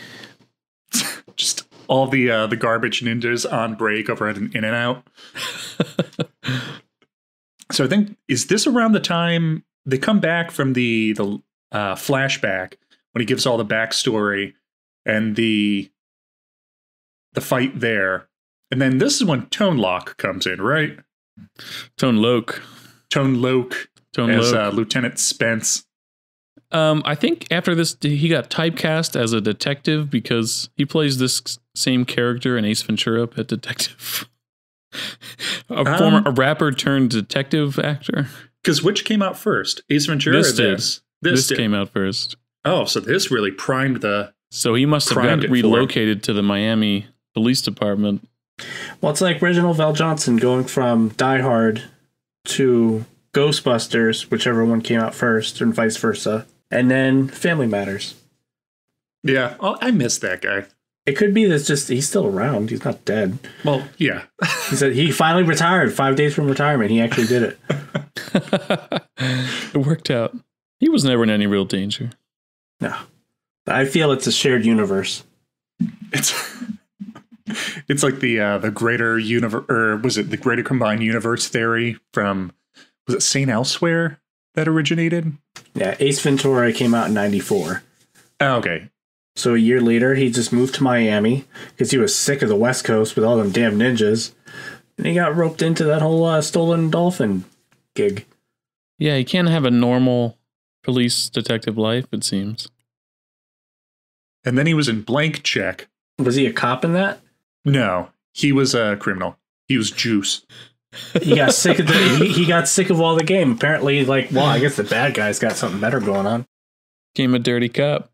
Just all the uh, the garbage ninjas on break over at an In-N-Out. So I think, is this around the time they come back from the, the uh, flashback when he gives all the backstory and the the fight there? And then this is when Tone Lōc comes in, right? Tone Lōc. Tone Lōc. Tone Lōc. As uh, Lieutenant Spence. Um, I think after this, he got typecast as a detective because he plays this same character in Ace Ventura, Pet Detective. a um, former a rapper turned detective actor. Because which came out first? Ace Ventura this or this? Did. This, this did. came out first. Oh, so this really primed the... So he must have got relocated to the Miami Police Department. Well, it's like Reginald Val Johnson going from Die Hard to Ghostbusters, whichever one came out first, and vice versa. And then Family Matters. Yeah, oh, I miss that guy. It could be that's just he's still around. He's not dead. Well, yeah. He said he finally retired five days from retirement. He actually did it. It worked out. He was never in any real danger. No, I feel it's a shared universe. It's it's like the uh, the greater universe, or was it the greater combined universe theory from was it Saint Elsewhere that originated? Yeah, Ace Ventura came out in ninety-four. Oh, okay. So a year later, he just moved to Miami because he was sick of the West Coast with all them damn ninjas. And he got roped into that whole uh, stolen dolphin gig. Yeah, he can't have a normal police detective life, it seems. And then he was in Blank Check. Was he a cop in that? No, he was a criminal. He was juice. He got sick of the, he, he got sick of all the game. Apparently, like, well, I guess the bad guy's got something better going on. Became a dirty cop.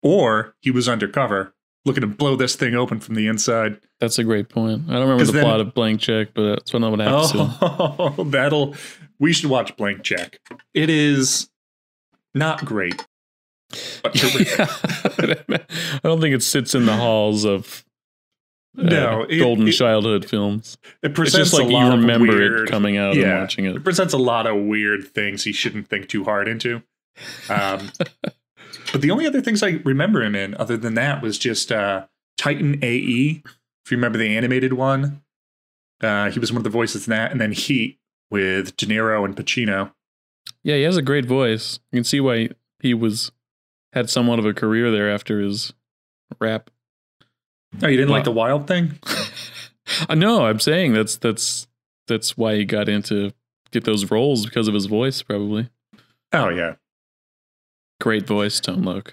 Or he was undercover, looking to blow this thing open from the inside. That's a great point. I don't remember the then, plot of Blank Check, but that's what I would have oh, to say. That'll, we should watch Blank Check. It is not great. But yeah. I don't think it sits in the halls of Uh, no, it, golden it, childhood films. It presents it's just like a lot you remember weird, it coming out yeah, and watching it. It presents a lot of weird things he shouldn't think too hard into. Um, but the only other things I remember him in, other than that, was just uh, Titan A E. If you remember the animated one, uh, he was one of the voices in that, and then Heat with De Niro and Pacino. Yeah, he has a great voice. You can see why he was had somewhat of a career there after his rap. Oh, you didn't wow. like the Wild thing? uh, no, I'm saying that's that's that's why he got into get those roles, because of his voice, probably. Oh yeah, great voice, Tone Lōc.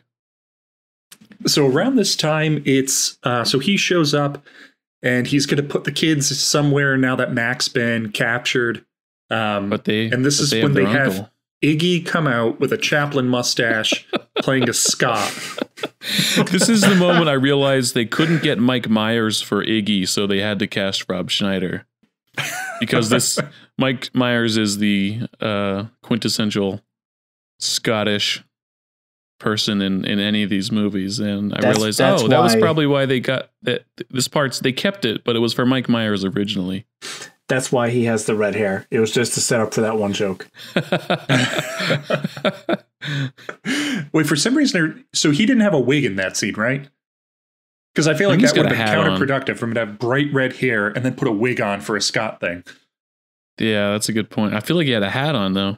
So around this time, it's uh, so he shows up and he's going to put the kids somewhere now that Mac's been captured. Um, but they and this is they when have they have uncle. Iggy come out with a Chaplin mustache playing a Scot. This is the moment I realized they couldn't get Mike Myers for Iggy, so they had to cast Rob Schneider, because this Mike Myers is the uh, quintessential Scottish person in in any of these movies, and I that's, realized that's oh that was probably why they got that this part's they kept it, but it was for Mike Myers originally. That's why he has the red hair. It was just to set up for that one joke. Wait, for some reason, so he didn't have a wig in that scene, right? Because I feel like that would have been counterproductive for him to have bright red hair and then put a wig on for a Scott thing. Yeah, that's a good point. I feel like he had a hat on though.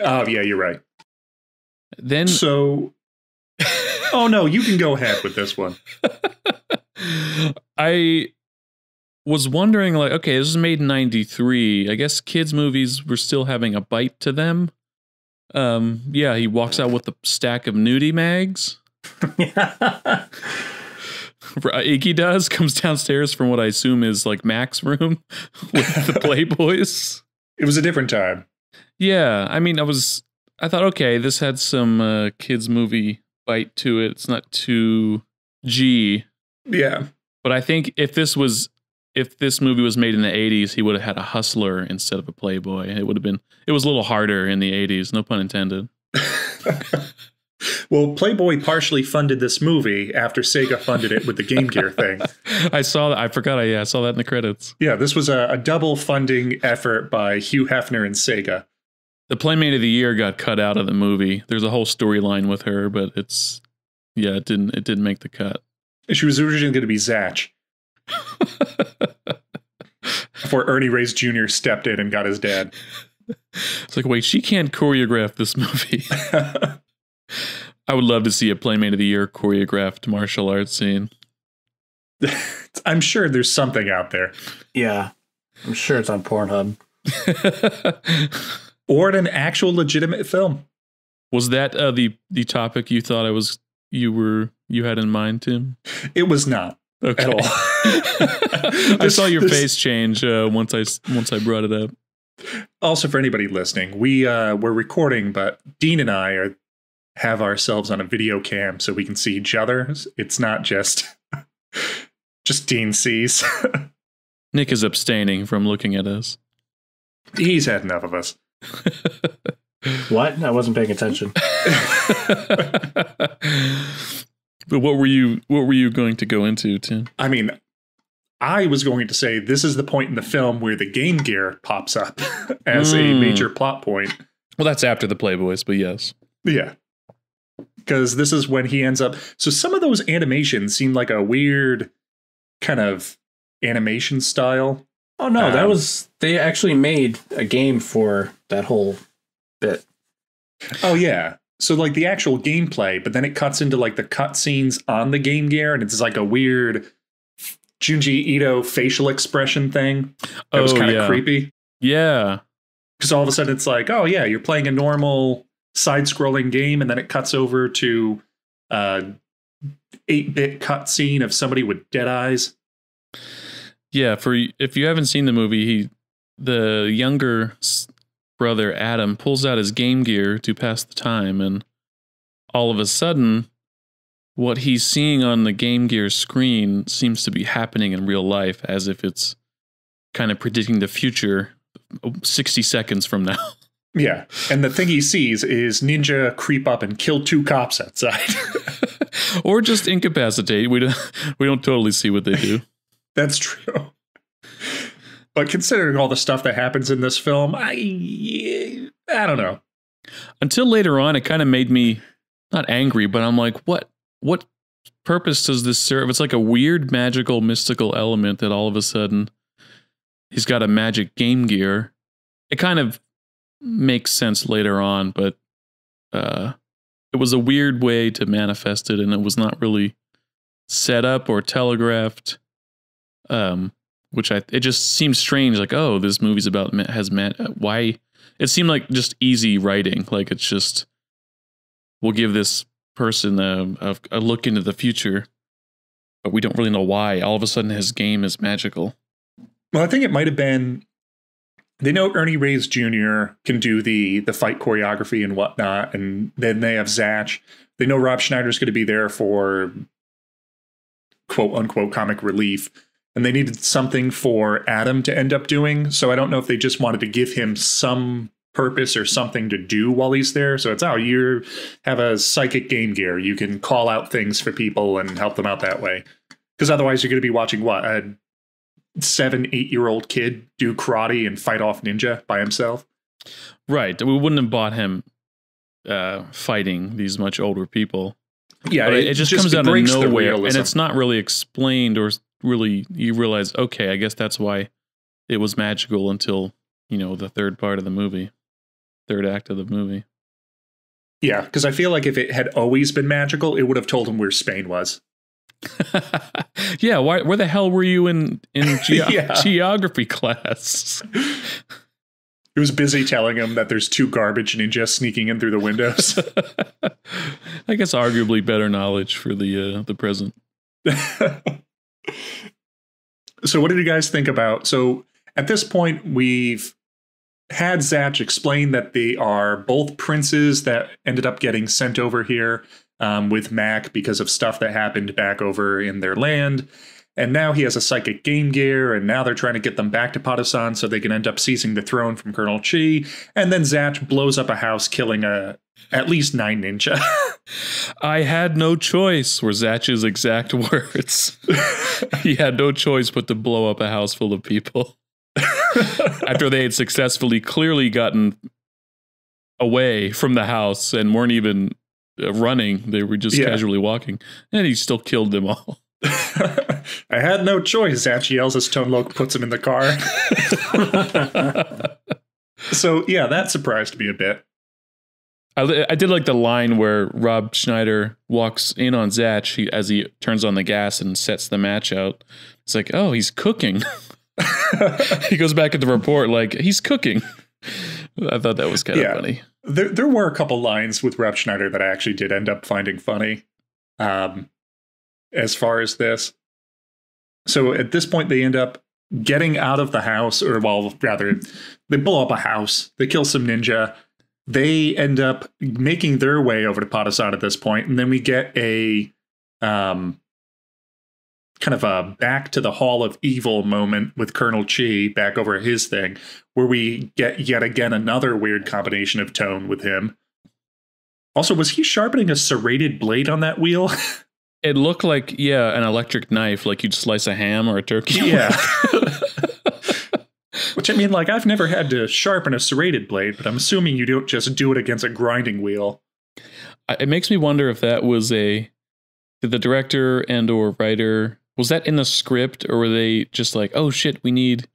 Oh yeah, you're right. Then so oh no, you can go ahead with this one. I was wondering, like, okay, this was made in ninety-three. I guess kids' movies were still having a bite to them. Um, yeah, he walks out with a stack of nudie mags. Iggy does, comes downstairs from what I assume is like Mac's room with the Playboys. It was a different time. Yeah, I mean, I was I thought, okay, this had some uh, kids' movie bite to it. It's not too G. Yeah. But I think if this was, if this movie was made in the eighties, he would have had a hustler instead of a Playboy. It would have been, it was a little harder in the eighties, no pun intended. Well, Playboy partially funded this movie after Sega funded it with the Game Gear thing. I saw that. I forgot. I, yeah, I saw that in the credits. Yeah, this was a, a double funding effort by Hugh Hefner and Sega. The Playmate of the Year got cut out of the movie. There's a whole storyline with her, but it's yeah, it didn't it didn't make the cut. She was originally going to be Zatch before Ernie Reyes Junior stepped in and got his dad. It's like, wait, she can't choreograph this movie. I would love to see a Playmate of the Year choreographed martial arts scene. I'm sure there's something out there. Yeah, I'm sure it's on Pornhub. Or an actual legitimate film. Was that uh, the the topic you thought I was you were you had in mind, Tim? It was not okay. At all. this, I saw your this. face change uh, once I once I brought it up. Also, for anybody listening, we uh, we're recording, but Dean and I are have ourselves on a video cam so we can see each other. It's not just just Dean sees. Nick is abstaining from looking at us. He's had enough of us. What? I wasn't paying attention. But what were you what were you going to go into, Tim? I mean, I was going to say this is the point in the film where the Game Gear pops up as mm. a major plot point. Well, that's after the Playboys, but yes. Yeah. Because this is when he ends up. So some of those animations seem like a weird kind of animation style. Oh, no, um, that was they actually made a game for that whole bit. Oh, yeah. So like the actual gameplay, but then it cuts into like the cutscenes on the Game Gear. And it's like a weird Junji Ito facial expression thing. That oh, was kind of yeah. creepy. Yeah, because all of a sudden it's like, oh, yeah, you're playing a normal side scrolling game. And then it cuts over to uh, eight bit cutscene of somebody with dead eyes. Yeah, for if you haven't seen the movie, he, the younger brother, Adam, pulls out his Game Gear to pass the time. And all of a sudden, what he's seeing on the Game Gear screen seems to be happening in real life, as if it's kind of predicting the future sixty seconds from now. Yeah, and the thing he sees is ninja creep up and kill two cops outside. Or just incapacitate. We don't, we don't totally see what they do. That's true. But considering all the stuff that happens in this film, I I don't know. Until later on, it kind of made me not angry, but I'm like, what what purpose does this serve? It's like a weird, magical, mystical element that all of a sudden he's got a magic Game Gear. It kind of makes sense later on, but uh, it was a weird way to manifest it, and it was not really set up or telegraphed. Um, which I it just seems strange. Like, oh, this movie's about has man. Why? It seemed like just easy writing. Like, it's just, we'll give this person a, a, a look into the future, but we don't really know why. All of a sudden, his game is magical. Well, I think it might have been, they know Ernie Reyes Junior can do the the fight choreography and whatnot, and then they have Zatch. They know Rob Schneider's going to be there for quote unquote comic relief, and they needed something for Adam to end up doing. So I don't know if they just wanted to give him some purpose or something to do while he's there. So it's, oh, you have a psychic Game Gear. You can call out things for people and help them out that way. Because otherwise you're going to be watching what, a seven, eight year old kid do karate and fight off ninja by himself. Right. We wouldn't have bought him uh, fighting these much older people. Yeah. It, it just, just comes out of nowhere, and it's not really explained, or really you realize, okay, I guess that's why it was magical until, you know, the third part of the movie. Third act of the movie. Yeah, because I feel like if it had always been magical, it would have told him where Spain was. Yeah, why, where the hell were you in, in ge yeah. geography class? It was busy telling him that there's two garbage ninjas sneaking in through the windows. I guess arguably better knowledge for the uh, the present. So what did you guys think about? So at this point, we've had Zatch explain that they are both princes that ended up getting sent over here um, with Mac because of stuff that happened back over in their land. And now he has a psychic Game Gear, and now they're trying to get them back to Patusan so they can end up seizing the throne from Colonel Chi. And then Zatch blows up a house, killing a, at least nine ninja. I had no choice were Zatch's exact words. He had no choice but to blow up a house full of people. After they had successfully clearly gotten away from the house and weren't even running, they were just yeah. casually walking, and he still killed them all. I had no choice, Zatch yells as Tone Lōc puts him in the car. So yeah, that surprised me a bit. I, I did like the line where Rob Schneider walks in on Zatch he, as he turns on the gas and sets the match out. It's like, oh, he's cooking. He goes back at the report like, he's cooking. I thought that was kind of yeah. funny. There, there were a couple lines with Rob Schneider that I actually did end up finding funny um, as far as this. So at this point, they end up getting out of the house, or well, rather, they blow up a house. They kill some ninja. They end up making their way over to Patusan at this point, and then we get a um, kind of a back to the Hall of Evil moment with Colonel Chi back over his thing, where we get yet again another weird combination of tone with him. Also, was he sharpening a serrated blade on that wheel? It looked like, yeah, an electric knife, like you'd slice a ham or a turkey. Yeah. Which, I mean, like, I've never had to sharpen a serrated blade, but I'm assuming you don't just do it against a grinding wheel. It makes me wonder if that was a, did the director and or writer, was that in the script, or were they just like, oh shit, we need,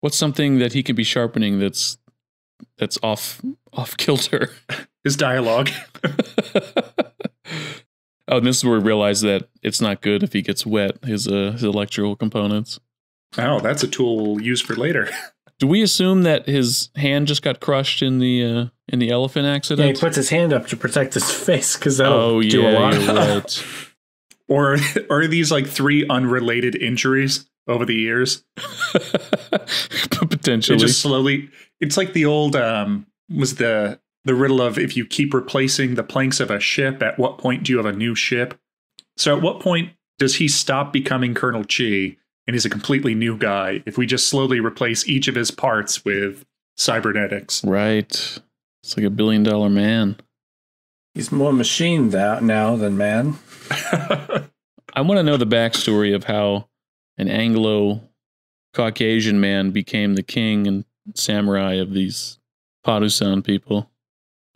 what's something that he could be sharpening that's, that's off, off kilter? His dialogue. Oh, and this is where we realize that it's not good if he gets wet, his, uh, his electrical components. Oh, that's a tool we'll use for later. Do we assume that his hand just got crushed in the uh, in the elephant accident? Yeah, he puts his hand up to protect his face because that'll oh, do yeah, a lot. You're right. Or, or are these like three unrelated injuries over the years? Potentially. It just slowly. It's like the old um, was the the riddle of, if you keep replacing the planks of a ship, at what point do you have a new ship? So at what point does he stop becoming Colonel Chi? And he's a completely new guy if we just slowly replace each of his parts with cybernetics. Right. It's like a billion dollar man. He's more machine now than man. I want to know the backstory of how an Anglo-Caucasian man became the king and samurai of these Patusan people.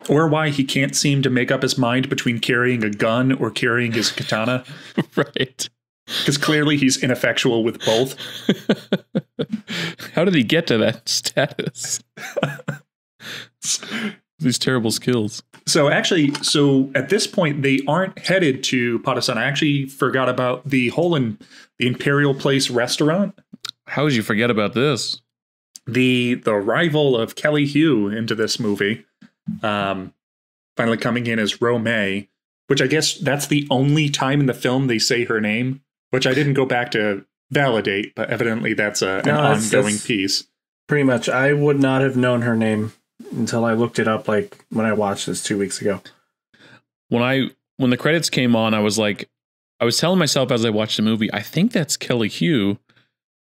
Or why he can't seem to make up his mind between carrying a gun or carrying his katana. Right. Because clearly he's ineffectual with both. How did he get to that status? These terrible skills. So actually, so at this point, they aren't headed to Patusan. I actually forgot about the hole in the Imperial Place restaurant. How would you forget about this? The the arrival of Kelly Hu into this movie, um, finally coming in as Romay, which I guess that's the only time in the film they say her name, which I didn't go back to validate, but evidently that's a, an no, that's, ongoing that's piece. Pretty much. I would not have known her name until I looked it up, like when I watched this two weeks ago. When I when the credits came on, I was like, I was telling myself as I watched the movie, I think that's Kelly Hu.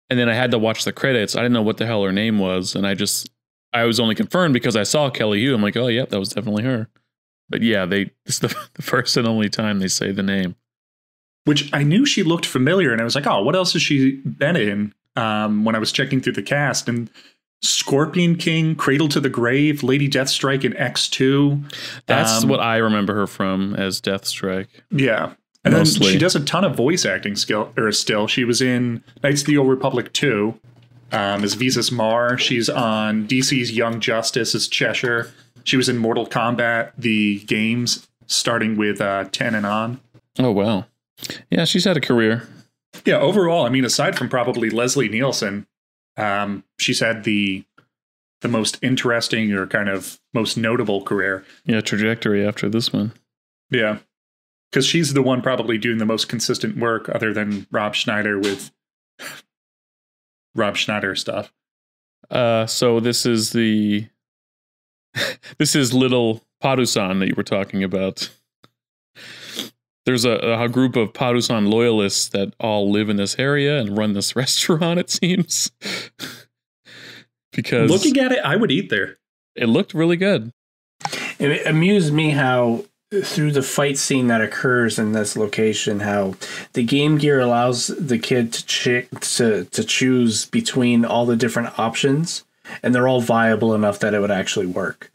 And then I had to watch the credits. I didn't know what the hell her name was. And I just I was only confirmed because I saw Kelly Hu. I'm like, oh, yeah, that was definitely her. But yeah, they it's the, the first and only time they say the name, which I knew she looked familiar. And I was like, oh, what else has she been in? Um, when I was checking through the cast, and Scorpion King, Cradle to the Grave, Lady Deathstrike, and X two. That's um, what I remember her from as Deathstrike. Yeah. And mostly. Then she does a ton of voice acting skill or still. She was in Knights of the Old Republic two um, as Visas Marr. She's on D C's Young Justice as Cheshire. She was in Mortal Kombat, the games, starting with uh, ten and on. Oh, wow. Yeah, she's had a career. Yeah, overall, I mean, aside from probably Leslie Nielsen, um, she's had the the most interesting or kind of most notable career. Yeah, trajectory after this one. Yeah, because she's the one probably doing the most consistent work other than Rob Schneider with Rob Schneider stuff. Uh, so this is the this is little Patusan that you were talking about. There's a, a group of Patusan loyalists that all live in this area and run this restaurant, it seems. Because looking at it, I would eat there. It looked really good. It, it amused me how through the fight scene that occurs in this location, how the Game Gear allows the kid to, ch to, to choose between all the different options, and they're all viable enough that it would actually work.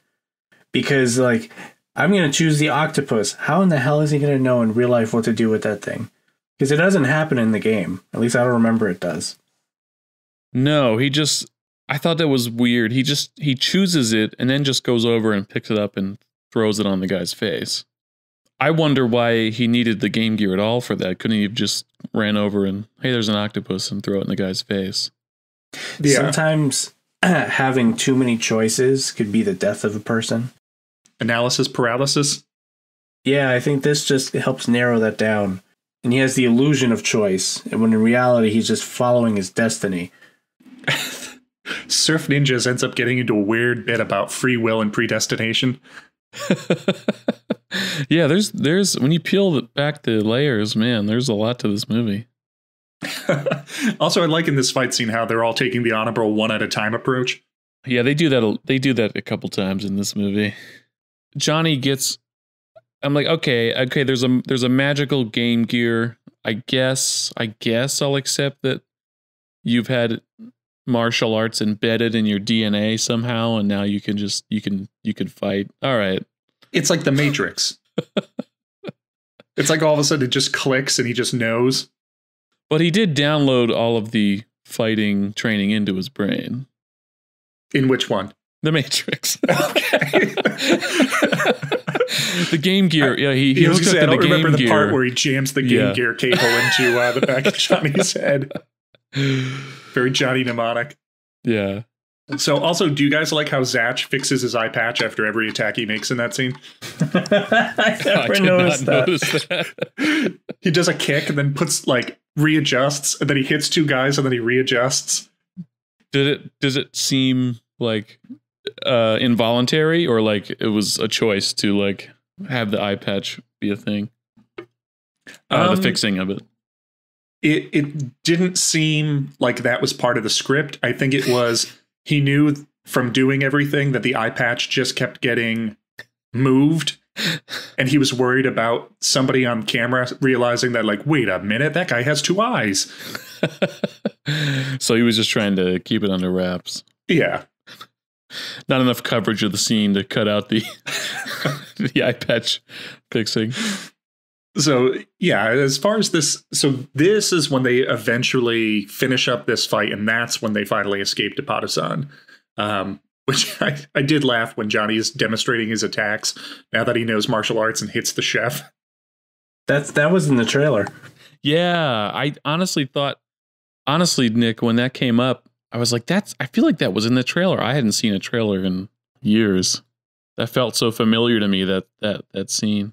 Because, like, I'm going to choose the octopus. How in the hell is he going to know in real life what to do with that thing? Because it doesn't happen in the game. At least I don't remember it does. No, he just, I thought that was weird. He just, he chooses it and then just goes over and picks it up and throws it on the guy's face. I wonder why he needed the Game Gear at all for that. Couldn't he have just ran over and, hey, there's an octopus, and throw it in the guy's face? Yeah. Sometimes having too many choices could be the death of a person. Analysis paralysis. Yeah, I think this just helps narrow that down. And he has the illusion of choice, and when in reality, he's just following his destiny. Surf Ninjas ends up getting into a weird bit about free will and predestination. Yeah, there's there's when you peel back the layers, man, there's a lot to this movie. Also, I like in this fight scene how they're all taking the honorable one at a time approach. Yeah, they do that. They do that a couple times in this movie. Johnny gets, I'm like, okay, okay, there's a, there's a magical Game Gear. I guess, I guess I'll accept that you've had martial arts embedded in your D N A somehow, and now you can just, you can, you can fight. All right. It's like the Matrix. It's like all of a sudden it just clicks and he just knows. But he did download all of the fighting training into his brain. In which one? The Matrix. Okay. The Game Gear. Yeah, he, he hooked up to the Game Gear. I remember the part where he jams the Game yeah. Gear cable into uh, the back of Johnny's head. Very Johnny mnemonic. Yeah. So also, do you guys like how Zatch fixes his eye patch after every attack he makes in that scene? I never I noticed that. Notice that. He does a kick and then puts, like, readjusts, and then he hits two guys and then he readjusts. Did it? Does it seem like uh involuntary, or like it was a choice to like have the eye patch be a thing? Uh, um, the fixing of it. It it didn't seem like that was part of the script. I think it was he knew from doing everything that the eye patch just kept getting moved, and he was worried about somebody on camera realizing that, like, wait a minute, that guy has two eyes. So he was just trying to keep it under wraps. Yeah. Not enough coverage of the scene to cut out the the eye patch fixing. So, yeah, as far as this, so this is when they eventually finish up this fight, and that's when they finally escape to Patusan. Um, Which I, I did laugh when Johnny is demonstrating his attacks now that he knows martial arts and hits the chef. That's that was in the trailer. Yeah, I honestly thought, honestly, Nick, when that came up, I was like, that's I feel like that was in the trailer. I hadn't seen a trailer in years. That felt so familiar to me, that that that scene.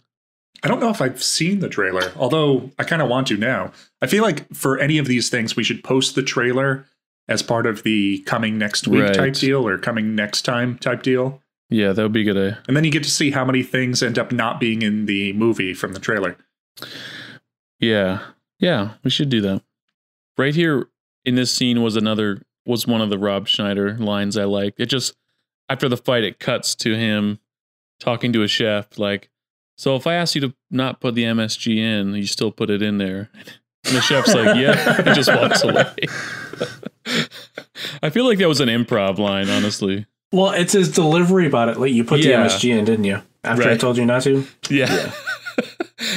I don't know if I've seen the trailer, although I kind of want to now. I feel like for any of these things, we should post the trailer as part of the coming next week right. type deal or coming next time type deal. Yeah, that would be good. Eh? And then you get to see how many things end up not being in the movie from the trailer. Yeah. Yeah, we should do that. Right here in this scene was another was one of the Rob Schneider lines I liked. It just after the fight, it cuts to him talking to a chef like, so if I asked you to not put the M S G in, you still put it in there. And the chef's like, yeah, he just walks away. I feel like that was an improv line, honestly. Well, it's his delivery about it. Like, you put yeah. the M S G in, didn't you? After right. I told you not to? Yeah. yeah.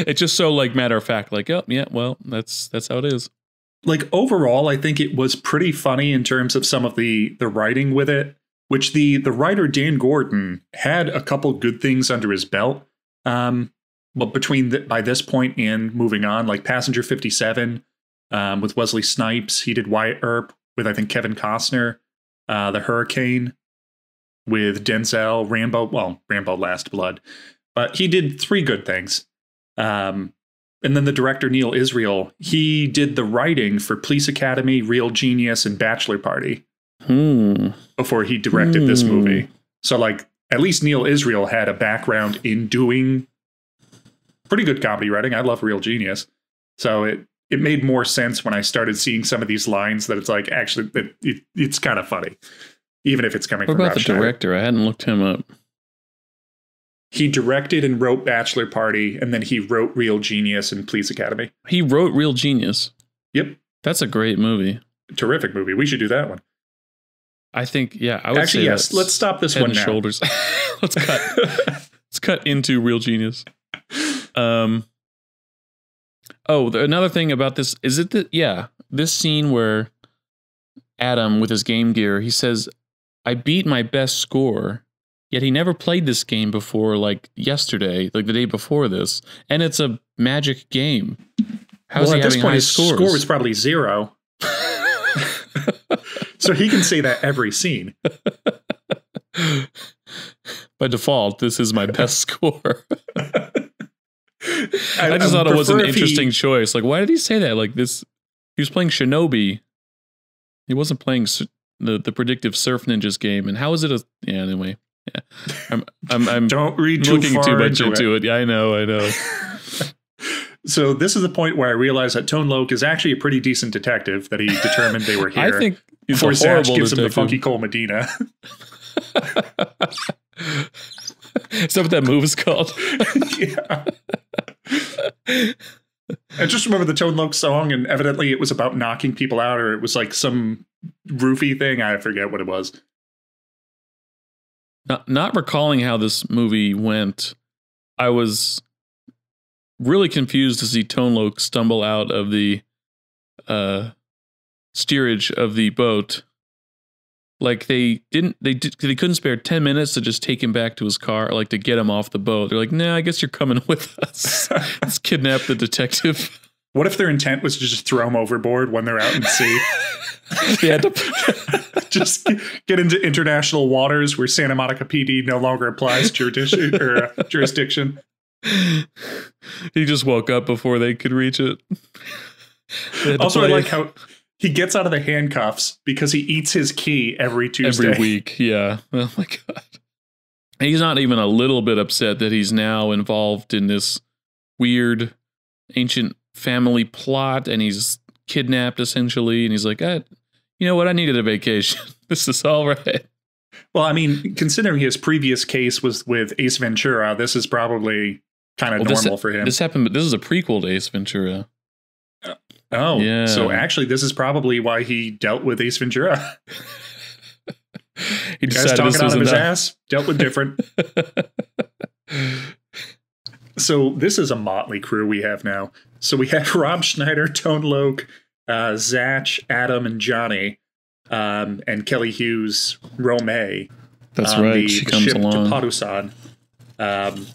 It's just so, like, matter of fact, like, oh, yeah, well, that's that's how it is. Like, overall, I think it was pretty funny in terms of some of the, the writing with it, which the, the writer, Dan Gordon, had a couple good things under his belt. Um, but between the, by this point and moving on, like Passenger fifty-seven um, with Wesley Snipes, he did Wyatt Earp with, I think, Kevin Costner, uh, The Hurricane with Denzel, Rambo, well, Rambo Last Blood, but he did three good things. Um, and then the director, Neil Israel, he did the writing for Police Academy, Real Genius and Bachelor Party hmm. before he directed hmm. this movie. So like. At least Neil Israel had a background in doing pretty good comedy writing. I love Real Genius. So it, it made more sense when I started seeing some of these lines that it's like, actually, it, it, it's kind of funny, even if it's coming what from Rob Schneider. What about the director? I hadn't looked him up. He directed and wrote Bachelor Party, and then he wrote Real Genius and Police Academy. He wrote Real Genius. Yep. That's a great movie. Terrific movie. We should do that one. I think, yeah, I would actually, say yes. Let's stop this one now. Shoulders. Let's cut. Let's cut into Real Genius. Um. Oh, the, another thing about this is it that yeah, this scene where Adam with his Game Gear, he says, "I beat my best score," yet he never played this game before, like yesterday, like the day before this, and it's a magic game. How's well, he at having this point, high his scores? Score was probably zero. So he can say that every scene. By default, this is my best score. I, I just I thought it was an interesting he, choice. Like, why did he say that? Like this, he was playing Shinobi. He wasn't playing the the predictive Surf Ninjas game. And how is it a? Yeah, anyway, yeah. I'm I'm, I'm don't read too looking far too much into, into it. it. Yeah, I know, I know. So this is the point where I realized that Tone Lōc is actually a pretty decent detective that he determined they were here. I think he's before a horrible Zatch gives detective. Him the funky Cole Medina. Is that what that move is called? Yeah. I just remember the Tone Lōc song, and evidently it was about knocking people out, or it was like some roofie thing. I forget what it was. Not, not recalling how this movie went, I was... really confused to see Tone Lōc stumble out of the uh, steerage of the boat. Like they didn't, they did, they couldn't spare ten minutes to just take him back to his car, like to get him off the boat. They're like, "Nah, I guess you're coming with us. Let's kidnap the detective." What if their intent was to just throw him overboard when they're out in sea? They had to just get into international waters where Santa Monica P D no longer applies jurisdiction or uh, jurisdiction. He just woke up before they could reach it. Also, I like it. How he gets out of the handcuffs because he eats his key every Tuesday. Every week, yeah. Oh my God. And he's not even a little bit upset that he's now involved in this weird ancient family plot and he's kidnapped essentially. And he's like, I, you know what? I needed a vacation. This is all right. Well, I mean, considering his previous case was with Ace Ventura, this is probably... kind of well, normal for him. This happened, but this is a prequel to Ace Ventura. Oh, yeah. So actually, this is probably why he dealt with Ace Ventura. He decided talking this out of his enough. Ass, dealt with different. So this is a motley crew we have now. So we have Rob Schneider, Tone Lōc, uh, Zatch, Adam, and Johnny, um, and Kelly Hughes, Romay. That's um, right. The she comes ship along to Patusan. Um,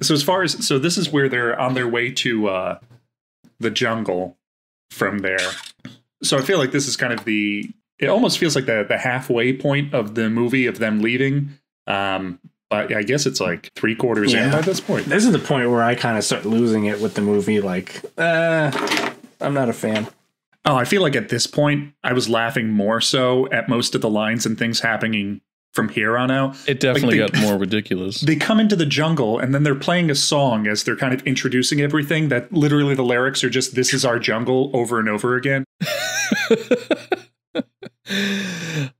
so as far as so, this is where they're on their way to uh, the jungle from there. So I feel like this is kind of the. It almost feels like the the halfway point of the movie of them leaving. Um, but I guess it's like three quarters yeah. in by this point. This is the point where I kind of start losing it with the movie. Like, uh, I'm not a fan. Oh, I feel like at this point I was laughing more so at most of the lines and things happening from here on out. It definitely like they, got more ridiculous. They come into the jungle and then they're playing a song as they're kind of introducing everything that literally the lyrics are just "This is our jungle" over and over again.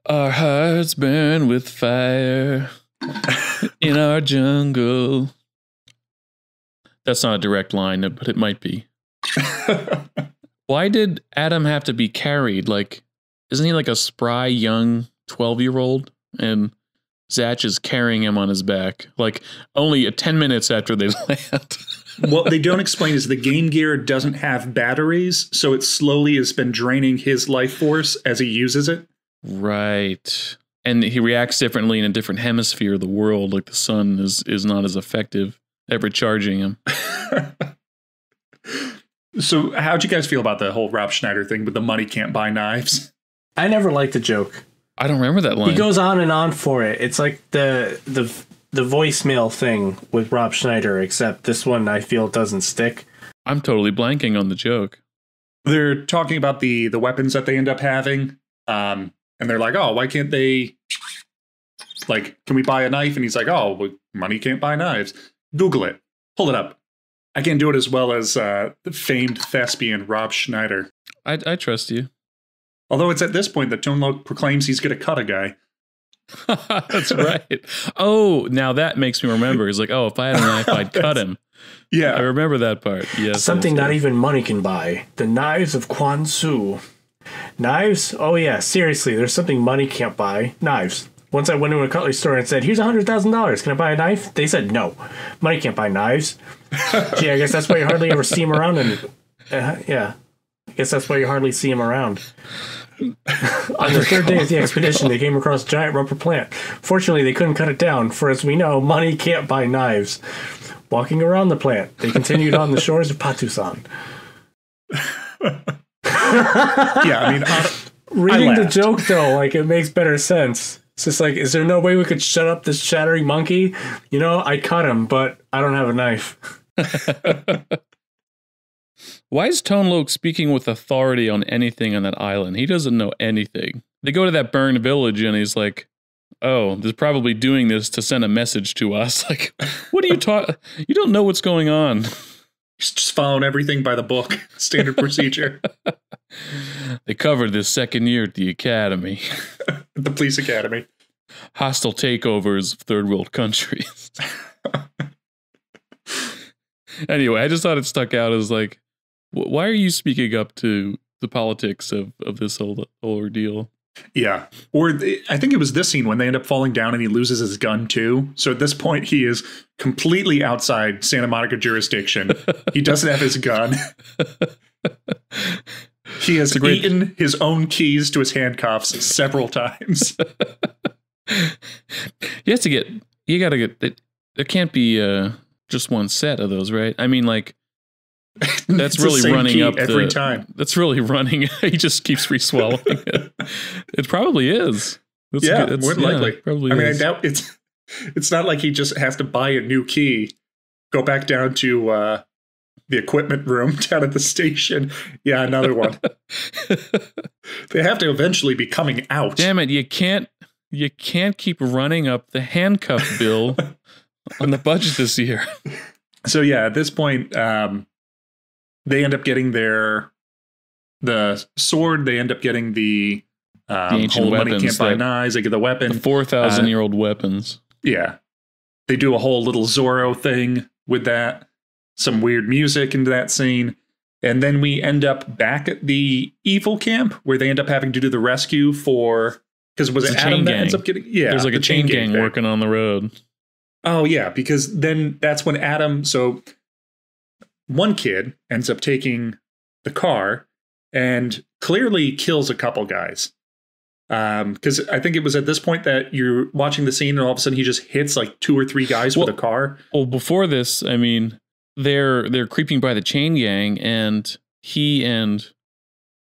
Our hearts burn with fire in our jungle. That's not a direct line, but it might be. Why did Adam have to be carried? Like, isn't he like a spry young twelve-year-old? And Zatch is carrying him on his back, like only a ten minutes after they land. What they don't explain is the Game Gear doesn't have batteries, so it slowly has been draining his life force as he uses it. Right. And he reacts differently in a different hemisphere of the world, like the sun is, is not as effective at recharging him. So how'd you guys feel about the whole Rob Schneider thing with the money can't buy knives? I never liked the joke. I don't remember that line. He goes on and on for it. It's like the the the voicemail thing with Rob Schneider, except this one I feel doesn't stick. I'm totally blanking on the joke. They're talking about the the weapons that they end up having, um, and they're like, "Oh, why can't they? Like, can we buy a knife?" And he's like, "Oh, well, money can't buy knives. Google it. Pull it up. I can do it as well as uh, the famed thespian Rob Schneider." I, I trust you. Although it's at this point that Tone Lōc proclaims he's going to cut a guy. That's right. Oh, now that makes me remember. He's like, oh, if I had a knife, I'd cut him. Yeah. I remember that part. Yes. Something not even money can buy. The knives of Quan Su. Knives? Oh, yeah. Seriously, there's something money can't buy. Knives. Once I went to a cutlery store and said, here's one hundred thousand dollars. Can I buy a knife? They said, no. Money can't buy knives. Gee, I guess that's why you hardly ever see him around. And, uh, yeah. I guess that's why you hardly see him around. On the third day of the expedition, they came across a giant rubber plant. Fortunately, they couldn't cut it down, for as we know, money can't buy knives. Walking around the plant, they continued on the shores of Patusan. Yeah, I mean, I, reading I the joke though, like it makes better sense. It's just like, is there no way we could shut up this chattering monkey? You know, I cut him, but I don't have a knife. Why is Tone Lōc speaking with authority on anything on that island? He doesn't know anything. They go to that burned village and he's like, oh, they're probably doing this to send a message to us. Like, what are you talking? You don't know what's going on. He's just following everything by the book. Standard procedure. They covered this second year at the academy. The police academy. Hostile takeovers of third world countries. Anyway, I just thought it stuck out as like, why are you speaking up to the politics of, of this whole, whole ordeal? Yeah. Or the, I think it was this scene when they end up falling down and he loses his gun, too. So at this point, he is completely outside Santa Monica jurisdiction. He doesn't have his gun. He has eaten his own keys to his handcuffs several times. You have to get you got to get it. There can't be uh, just one set of those, right? I mean, like. That's really running up every the, time. That's really running. He just keeps reswallowing it. It probably is. That's yeah, good, more than yeah, likely. Probably I mean, is. I doubt it's. It's not like he just has to buy a new key, go back down to uh, the equipment room down at the station. Yeah, another one. They have to eventually be coming out. Damn it! You can't. You can't keep running up the handcuff bill on the budget this year. So yeah, at this point. Um, They end up getting their the sword. They end up getting the, um, the whole money can't buy knives. They get the weapon. The four thousand year old uh, weapons. Yeah. They do a whole little Zorro thing with that. Some weird music into that scene. And then we end up back at the evil camp where they end up having to do the rescue for... Because was it's it Adam that gang. Ends up getting... Yeah, there's like the a chain, chain gang, gang working on the road. Oh, yeah. Because then that's when Adam... So... One kid ends up taking the car and clearly kills a couple guys. Um, because I think it was at this point that you're watching the scene and all of a sudden he just hits like two or three guys well, with a car. Well, before this, I mean, they're they're creeping by the chain gang and he and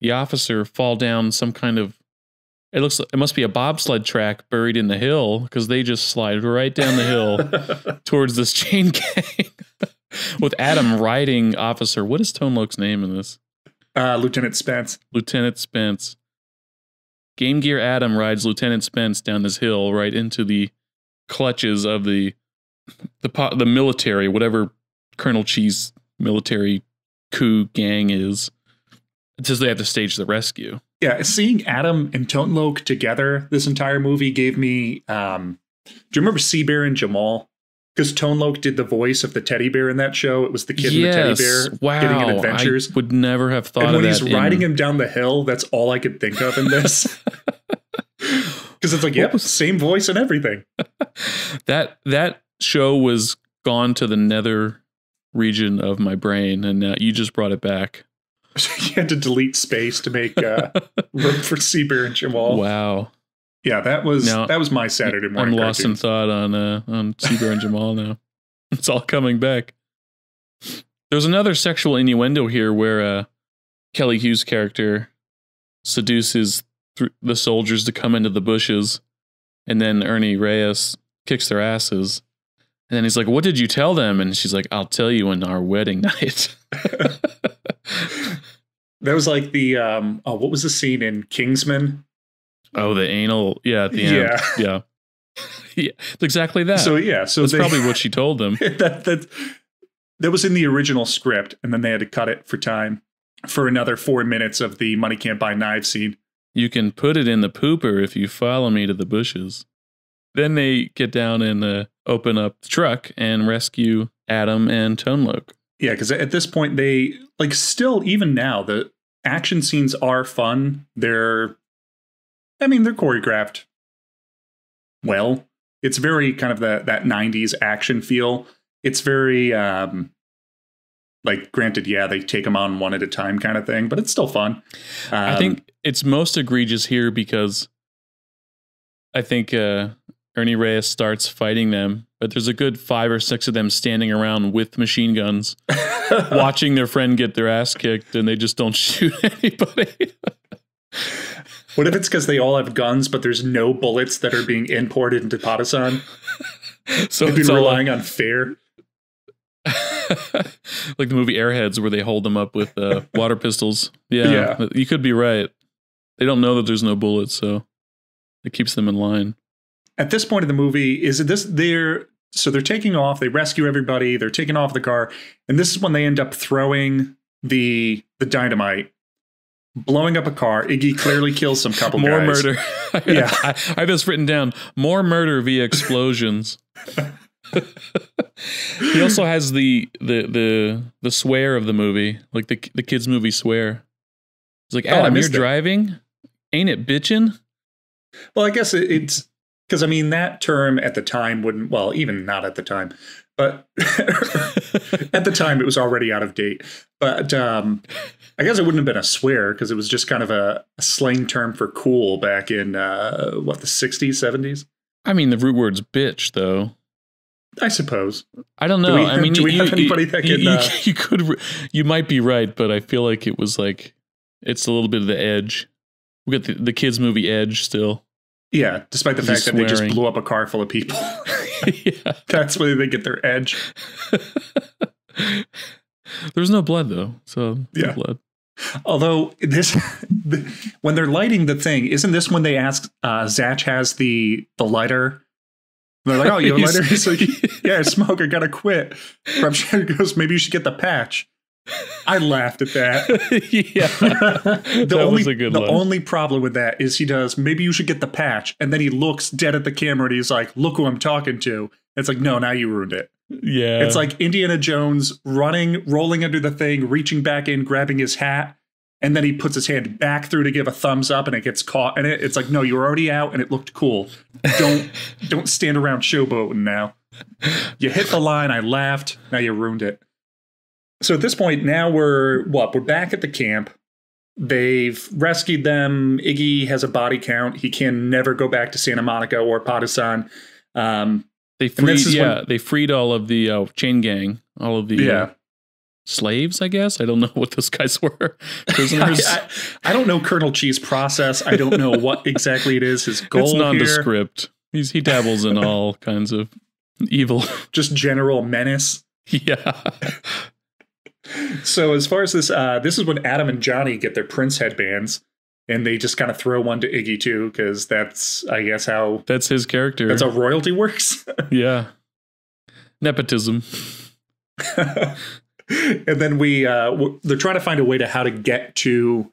the officer fall down some kind of, it looks like it must be a bobsled track buried in the hill, because they just slide right down the hill towards this chain gang with Adam riding officer. What is Tone Lōc's name in this? Uh, Lieutenant Spence. Lieutenant Spence. Game Gear Adam rides Lieutenant Spence down this hill right into the clutches of the the the military, whatever Colonel Chi's military coup gang is. It says they have to stage the rescue. Yeah, seeing Adam and Tone Lōc together this entire movie gave me... Um, do you remember Sea Bear and Jamal? Because Tone Lōc did the voice of the teddy bear in that show. It was the kid yes. and the teddy bear wow. getting in adventures. I would never have thought and of that. And when he's riding in... him down the hill, that's all I could think of in this. Because it's like, yeah, was... same voice and everything. that that show was gone to the nether region of my brain, and uh, you just brought it back. You had to delete space to make uh, room for Sea Bear and Jamal. Wow. Yeah, that was now, that was my Saturday morning. I'm lost cartoon. in thought on uh, on Sea Bear and Jamal now. It's all coming back. There's another sexual innuendo here where uh, Kelly Hughes' character seduces th the soldiers to come into the bushes, and then Ernie Reyes kicks their asses. And then he's like, "What did you tell them?" And she's like, "I'll tell you on our wedding night." That was like the, um, oh, what was the scene in Kingsman? Oh, the anal. Yeah. At the end. Yeah. Yeah. yeah. It's exactly that. So, yeah. So that's they, probably what she told them. that, that, that was in the original script. And then they had to cut it for time for another four minutes of the Money Can't Buy Knives scene. You can put it in the pooper if you follow me to the bushes. Then they get down and uh, open up the truck and rescue Adam and Tone Lōc. Yeah, because at this point, they like still even now, the action scenes are fun. They're I mean, they're choreographed. Well, it's very kind of the, that nineties action feel. It's very um, like granted. Yeah, they take them on one at a time kind of thing, but it's still fun. Um, I think it's most egregious here because I think uh, Ernie Reyes starts fighting them, but there's a good five or six of them standing around with machine guns, watching their friend get their ass kicked, and they just don't shoot anybody. What if it's because they all have guns, but there's no bullets that are being imported into Patusan? So they've been relying on fear. Like the movie Airheads, where they hold them up with uh, water pistols. Yeah, yeah, you could be right. They don't know that there's no bullets, so it keeps them in line. At this point in the movie, is it this? They're so they're taking off. They rescue everybody. They're taking off the car, and this is when they end up throwing the the dynamite, blowing up a car. Iggy clearly kills some couple more guys. More murder. Yeah, I, I have this written down. More murder via explosions. He also has the the the the swear of the movie, like the the kids' movie swear. It's like, Adam, oh, you're it. driving. Ain't it bitchin'? Well, I guess it, it's. Because, I mean, that term at the time wouldn't, well, even not at the time, but at the time it was already out of date. But um, I guess it wouldn't have been a swear because it was just kind of a, a slang term for cool back in, uh, what, the sixties, seventies? I mean, the root word's bitch, though. I suppose. I don't know. Do we, I mean, do we you, have anybody you, that can... You, uh, you, could, you might be right, but I feel like it was like, it's a little bit of the edge. We got the, the kids' movie Edge still. Yeah, despite the fact that they just blew up a car full of people. Yeah. That's where they get their edge. There's no blood, though. So, yeah. No blood. Although, this, when they're lighting the thing, isn't this when they ask, uh, Zatch has the, the lighter? And they're like, oh, you have a lighter? He's like, yeah, smoke, I gotta quit. Rob Schneider goes, maybe you should get the patch. I laughed at that. Yeah, the that only, was a good The laugh. only problem with that is he does, maybe you should get the patch. And then he looks dead at the camera and he's like, look who I'm talking to. And it's like, no, now you ruined it. Yeah. It's like Indiana Jones running, rolling under the thing, reaching back in, grabbing his hat. And then he puts his hand back through to give a thumbs up and it gets caught in it. It's like, no, you're already out and it looked cool. Don't, don't stand around showboating now. You hit the line. I laughed. Now you ruined it. So at this point, now we're what? We're back at the camp. They've rescued them. Iggy has a body count. He can never go back to Santa Monica or Patusan. Um, they freed, yeah, when, they freed all of the uh, chain gang, all of the yeah. uh, slaves, I guess. I don't know what those guys were. Prisoners. I, I, I don't know Colonel Chi's process. I don't know what exactly it is. His goal. It's nondescript. Here. He's, he dabbles in all kinds of evil. Just general menace. Yeah. So as far as this, uh, this is when Adam and Johnny get their Prince headbands, and they just kind of throw one to Iggy too, because that's, I guess, how that's his character. That's how royalty works. Yeah, nepotism. And then we, uh, w they're trying to find a way to how to get to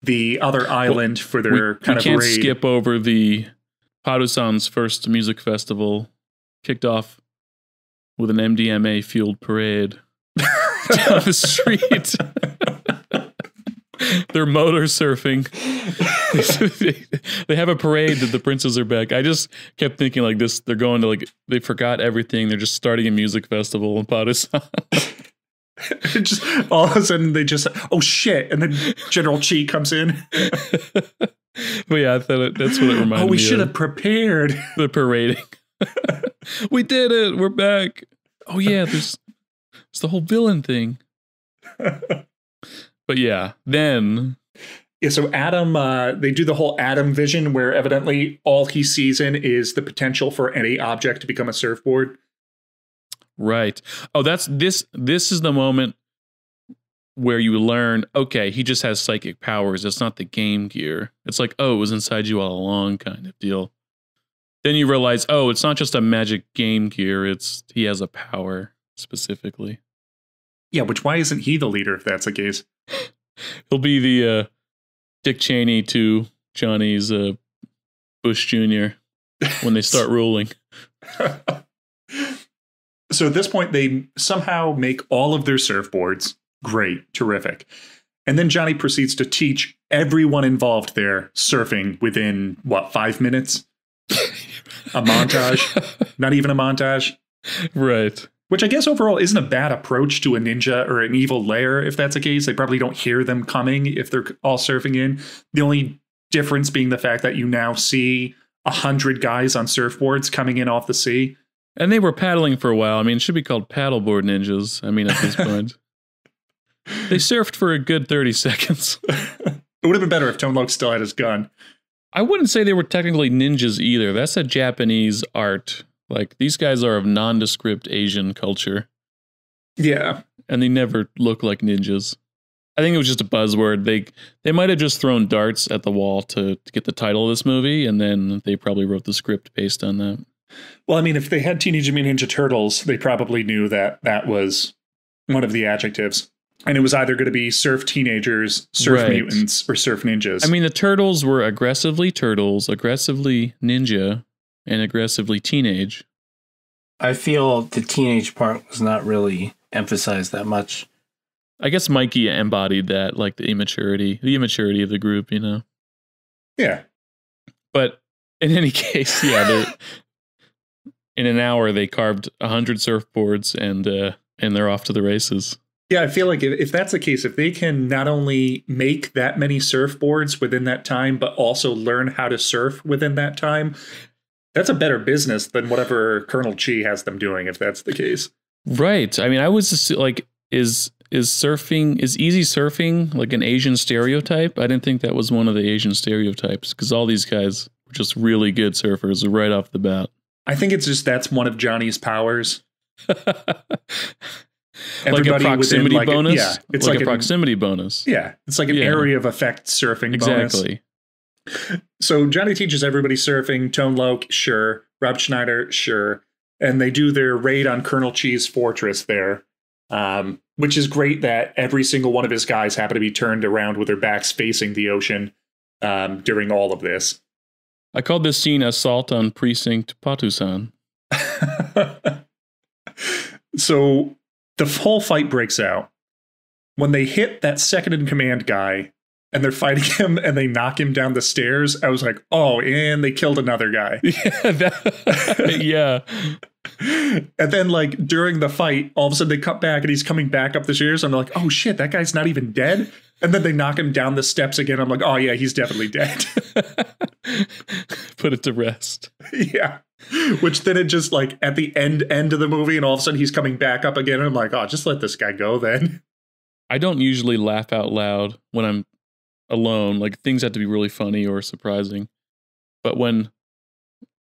the other island well, for their we, kind we of can't raid. Skip over the Patusan's first music festival, kicked off with an M D M A fueled parade. Down the street. They're motor surfing. They have a parade that the princes are back. I just kept thinking like this. They're going to like, they forgot everything. They're just starting a music festival in Patusan. Just all of a sudden they just, oh shit. And then General Chi comes in. But yeah, I thought it, that's what it reminded me of. Oh, we should have prepared. The parading. We did it. We're back. Oh yeah, there's... It's the whole villain thing. But yeah, then. Yeah, so Adam, uh, they do the whole Adam vision where evidently all he sees in is the potential for any object to become a surfboard. Right. Oh, that's this. This is the moment where you learn, okay, he just has psychic powers. It's not the Game Gear. It's like, oh, it was inside you all along kind of deal. Then you realize, oh, it's not just a magic Game Gear. It's he has a power specifically. Yeah, which why isn't he the leader if that's the case? He'll be the uh, Dick Cheney to Johnny's uh, Bush Junior when they start ruling. So at this point, they somehow make all of their surfboards. Great. Terrific. And then Johnny proceeds to teach everyone involved there surfing within, what, five minutes? A montage? Not even a montage? Right. Which I guess overall isn't a bad approach to a ninja or an evil lair, if that's the case. They probably don't hear them coming if they're all surfing in. The only difference being the fact that you now see a hundred guys on surfboards coming in off the sea. And they were paddling for a while. I mean, it should be called paddleboard ninjas. I mean, at this point. They surfed for a good thirty seconds. It would have been better if Tone Lōc still had his gun. I wouldn't say they were technically ninjas either. That's a Japanese art. Like, these guys are of nondescript Asian culture. Yeah. And they never look like ninjas. I think it was just a buzzword. They they might have just thrown darts at the wall to, to get the title of this movie, and then they probably wrote the script based on that. Well, I mean, if they had Teenage Mutant Ninja Turtles, they probably knew that that was one of the adjectives. And it was either going to be surf teenagers, surf right. mutants, or surf ninjas. I mean, the turtles were aggressively turtles, aggressively ninja, and aggressively teenage. I feel the teenage part was not really emphasized that much. I guess Mikey embodied that, like the immaturity, the immaturity of the group, you know? Yeah. But in any case, yeah, they, in an hour, they carved a hundred surfboards and, uh, and they're off to the races. Yeah, I feel like if, if that's the case, if they can not only make that many surfboards within that time, but also learn how to surf within that time, that's a better business than whatever Colonel Chi has them doing, if that's the case. Right. I mean, I was just like, is is surfing, is easy surfing like an Asian stereotype? I didn't think that was one of the Asian stereotypes because all these guys were just really good surfers right off the bat. I think it's just that's one of Johnny's powers. Everybody like a proximity like bonus? A, yeah. It's like, like a an, proximity bonus. Yeah. It's like an yeah. area of effect surfing exactly. bonus. Exactly. So Johnny teaches everybody surfing. Tone Lōc, sure. Rob Schneider, sure. And they do their raid on Colonel Chi's fortress there, um, which is great that every single one of his guys happen to be turned around with their backs facing the ocean um, during all of this. I called this scene Assault on Precinct Patusan. So the whole fight breaks out. When they hit that second in command guy, and they're fighting him and they knock him down the stairs. I was like, oh, and they killed another guy. Yeah. That, yeah. And then, like, during the fight, all of a sudden they cut back and he's coming back up the stairs. I'm like, oh, shit, that guy's not even dead. And then they knock him down the steps again. I'm like, oh, yeah, he's definitely dead. Put it to rest. Yeah. Which then it just, like, at the end end of the movie, and all of a sudden he's coming back up again. And I'm like, oh, just let this guy go then. I don't usually laugh out loud when I'm alone. Like, things have to be really funny or surprising. But when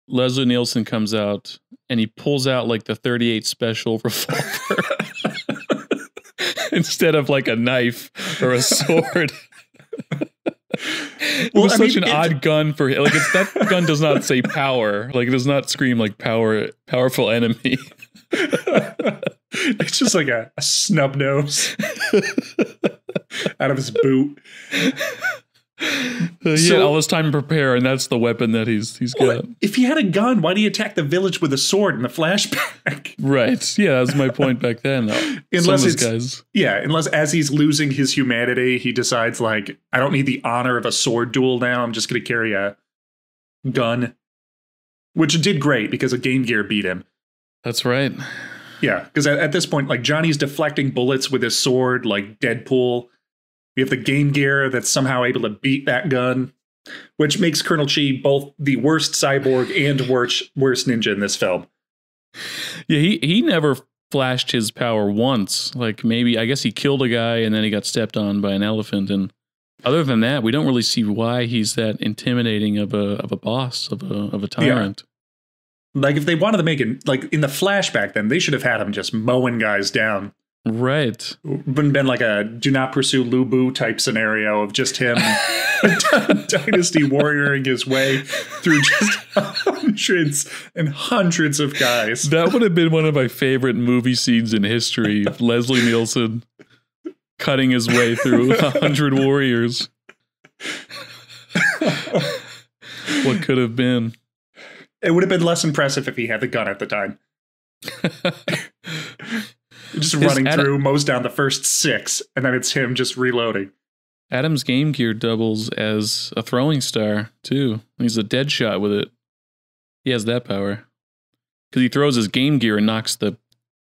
Leslie Nielsen comes out and he pulls out, like, the thirty-eight special revolver instead of, like, a knife or a sword. It well, was I such mean, an odd gun for him. Like, it's, that gun does not say power. Like, it does not scream, like, power, powerful enemy. It's just like a, a snub nose out of his boot. Uh, so, yeah, all this time to prepare, and that's the weapon that he's he's well, got. If he had a gun, why do you attack the village with a sword in the flashback? Right. Yeah, that was my point back then. Though. Unless it's, guys. Yeah, unless as he's losing his humanity, he decides, like, I don't need the honor of a sword duel now. I'm just going to carry a gun, which did great because a Game Gear beat him. That's right. Yeah, because at, at this point, like, Johnny's deflecting bullets with his sword, like Deadpool. We have the Game Gear that's somehow able to beat that gun, which makes Colonel Chi both the worst cyborg and worst, worst ninja in this film. Yeah, he, he never flashed his power once. Like, maybe, I guess he killed a guy and then he got stepped on by an elephant. And other than that, we don't really see why he's that intimidating of a, of a boss, of a, of a tyrant. Yeah. Like, if they wanted to make it, like, in the flashback, then they should have had him just mowing guys down. Right. Wouldn't been like a do not pursue Lu Bu type scenario of just him dynasty warrioring his way through just hundreds and hundreds of guys. That would have been one of my favorite movie scenes in history. Leslie Nielsen cutting his way through a hundred warriors. What could have been? It would have been less impressive if he had the gun at the time. Just His running Adam, through, mows down the first six, and then it's him just reloading. Adam's Game Gear doubles as a throwing star, too. He's a dead shot with it. He has that power. Because he throws his Game Gear and knocks the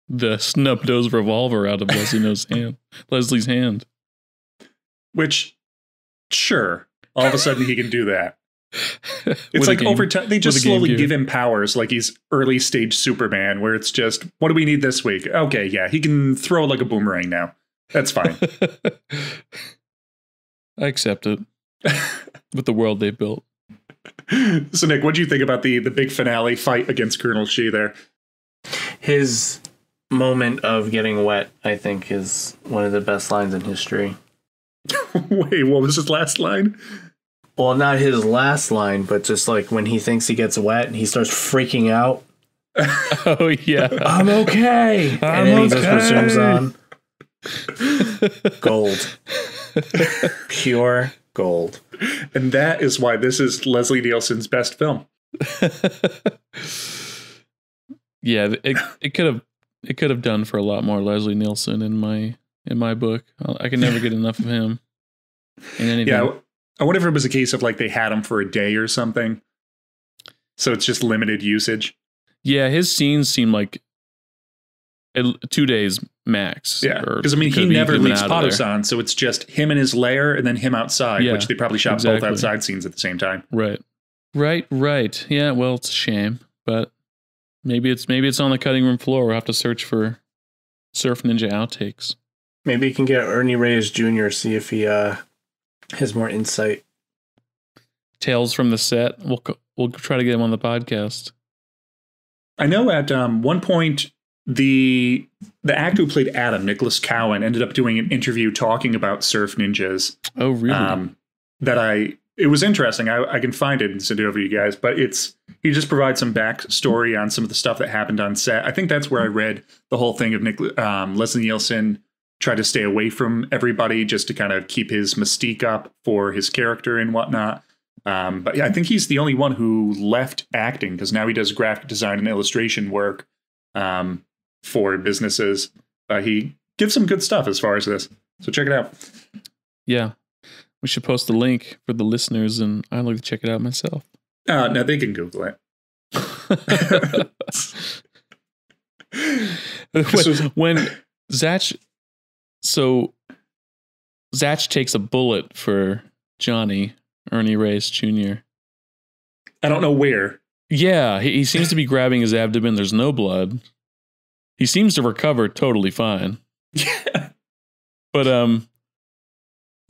the snub-nosed revolver out of Leslie's hand. Leslie's hand. Which, sure, all of a sudden he can do that. It's like game, over time they just slowly give him powers, like he's early stage Superman, where it's just, what do we need this week? Okay, yeah, he can throw like a boomerang now, that's fine. I accept it. With the world they built. So Nick, what do you think about the the big finale fight against Colonel Chi there? His moment of getting wet, I think, is one of the best lines in history. Wait, what was his last line? Well, not his last line, but just like when he thinks he gets wet and he starts freaking out. Oh, yeah. I'm okay. I'm and then okay. He just resumes on. Gold. Pure gold. And that is why this is Leslie Nielsen's best film. Yeah, it it could have it could have done for a lot more Leslie Nielsen in my in my book. I can never get enough of him. In anything. Yeah. I wonder if it was a case of, like, they had him for a day or something. So it's just limited usage. Yeah, his scenes seem like two days max. Yeah, because, I mean, he never leaves Patusan, so it's just him in his lair and then him outside, yeah, which they probably shot exactly. both outside scenes at the same time. Right, right, right. Yeah, well, it's a shame, but maybe it's maybe it's on the cutting room floor. We'll have to search for Surf Ninja outtakes. Maybe you can get Ernie Reyes Junior, see if he... uh has more insight. Tales from the set. We'll we'll try to get him on the podcast. I know at um, one point the the actor who played Adam, Nicholas Cowan, ended up doing an interview talking about Surf Ninjas. Oh, really? Um, that I it was interesting. I, I can find it and send it over to you guys. But it's he just provides some backstory on some of the stuff that happened on set. I think that's where I read the whole thing of Nick, um, Leslie Nielsen. Try to stay away from everybody just to kind of keep his mystique up for his character and whatnot. Um, but yeah, I think he's the only one who left acting because now he does graphic design and illustration work um, for businesses. Uh, he gives some good stuff as far as this. So check it out. Yeah. We should post the link for the listeners, and I'd like to check it out myself. Uh, no, they can Google it. when, when Zatch, so Zatch takes a bullet for Johnny, Ernie Reyes Junior I don't know where. Yeah, he, he seems to be grabbing his abdomen. There's no blood. He seems to recover totally fine. Yeah. But um,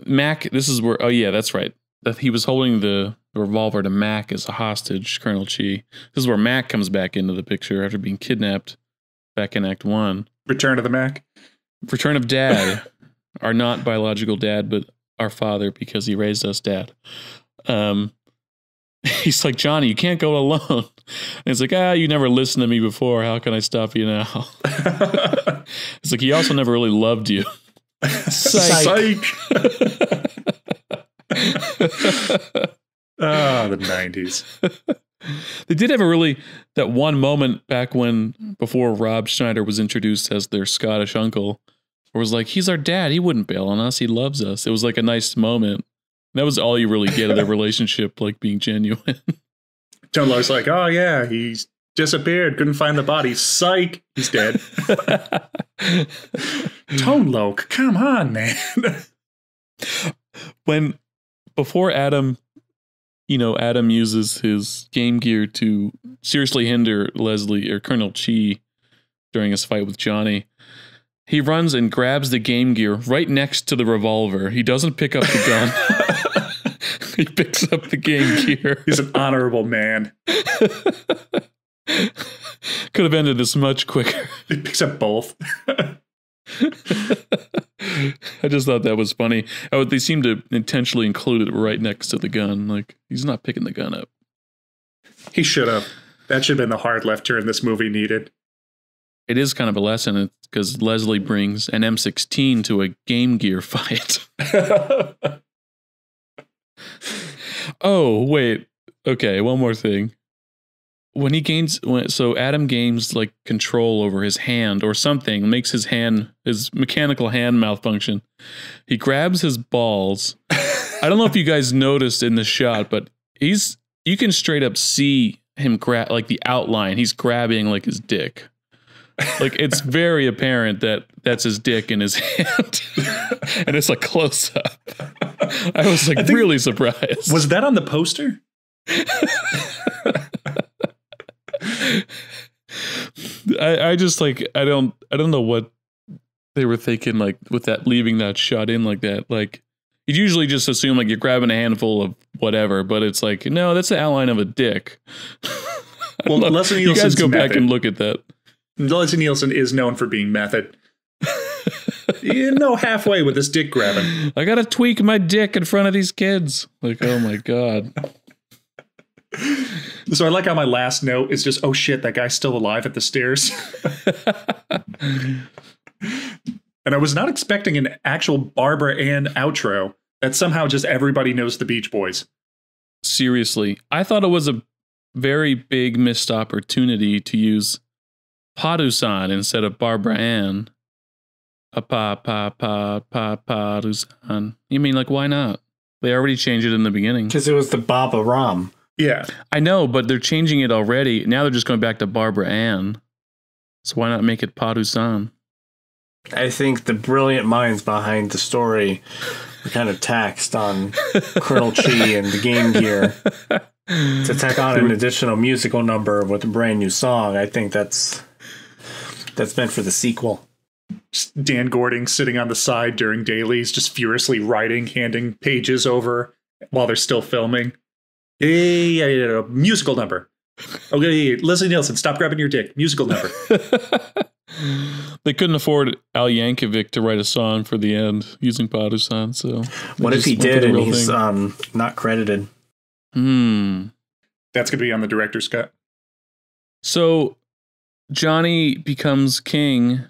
Mac, this is where, oh yeah, that's right. That he was holding the, the revolver to Mac as a hostage, Colonel Chi. This is where Mac comes back into the picture after being kidnapped back in Act One. Return of the Mac. Return of Dad. Our not biological dad, but our father, because he raised us, Dad. Um, he's like, Johnny, you can't go alone. And it's like, ah, you never listened to me before. How can I stop you now? It's like, he also never really loved you. Psych. Psych. Ah, the nineties. They did have a really, that one moment back when, before Rob Schneider was introduced as their Scottish uncle, where it was like, he's our dad, he wouldn't bail on us, he loves us. It was like a nice moment. That was all you really get of their relationship, like being genuine. Tone Lōc's like, oh yeah, he's disappeared, couldn't find the body, psych, he's dead. Tone Lōc, come on, man. When Before Adam, you know, Adam uses his Game Gear to seriously hinder Leslie or Colonel Chi during his fight with Johnny, he runs and grabs the Game Gear right next to the revolver. He doesn't pick up the gun. He picks up the Game Gear. He's an honorable man. Could have ended this much quicker. He picks up both. I just thought that was funny. Oh, they seem to intentionally include it right next to the gun. Like, he's not picking the gun up. He should have. That should have been the hard left turn this movie needed. It is kind of a lesson because Leslie brings an M sixteen to a Game Gear fight. Oh, wait. Okay, one more thing. When he gains, when, so Adam gains like control over his hand or something, makes his hand, his mechanical hand malfunction. He grabs his balls. I don't know if you guys noticed in the shot, but he's, you can straight up see him grab, like the outline. He's grabbing like his dick. Like, it's very apparent that that's his dick in his hand. And it's like close up. I was like I think, really surprised. Was that on the poster? I, I just like I don't I don't know what they were thinking, like with that, leaving that shot in like that. Like, you'd usually just assume like you're grabbing a handful of whatever, but it's like, no, that's the outline of a dick. Well, Leslie Nielsen's, you guys go method. Back and look at that. Leslie Nielsen is known for being method. You know, halfway with this dick grabbing. I gotta tweak my dick in front of these kids. Like, oh my god. So I like how my last note is just, oh shit, that guy's still alive at the stairs. And I was not expecting an actual Barbara Ann outro that somehow just everybody knows the Beach Boys. Seriously, I thought it was a very big missed opportunity to use Patusan instead of Barbara Ann. A pa pa pa pa Patusan. You mean, like, why not? They already changed it in the beginning because it was the Baba Ram. Yeah, I know, but they're changing it already. Now they're just going back to Barbara Ann. So why not make it Patusan? I think the brilliant minds behind the story were kind of taxed on Colonel Chi and the Game Gear. To tack on an additional musical number with a brand new song, I think that's that's meant for the sequel. Just Dan Gordon sitting on the side during dailies, just furiously writing, handing pages over while they're still filming. Hey, a musical number. Okay, Leslie Nielsen, stop grabbing your dick. Musical number. They couldn't afford Al Yankovic to write a song for the end using Patusan. So what if he did and he's thing. um not credited? Hmm. That's gonna be on the director's cut. So Johnny becomes king,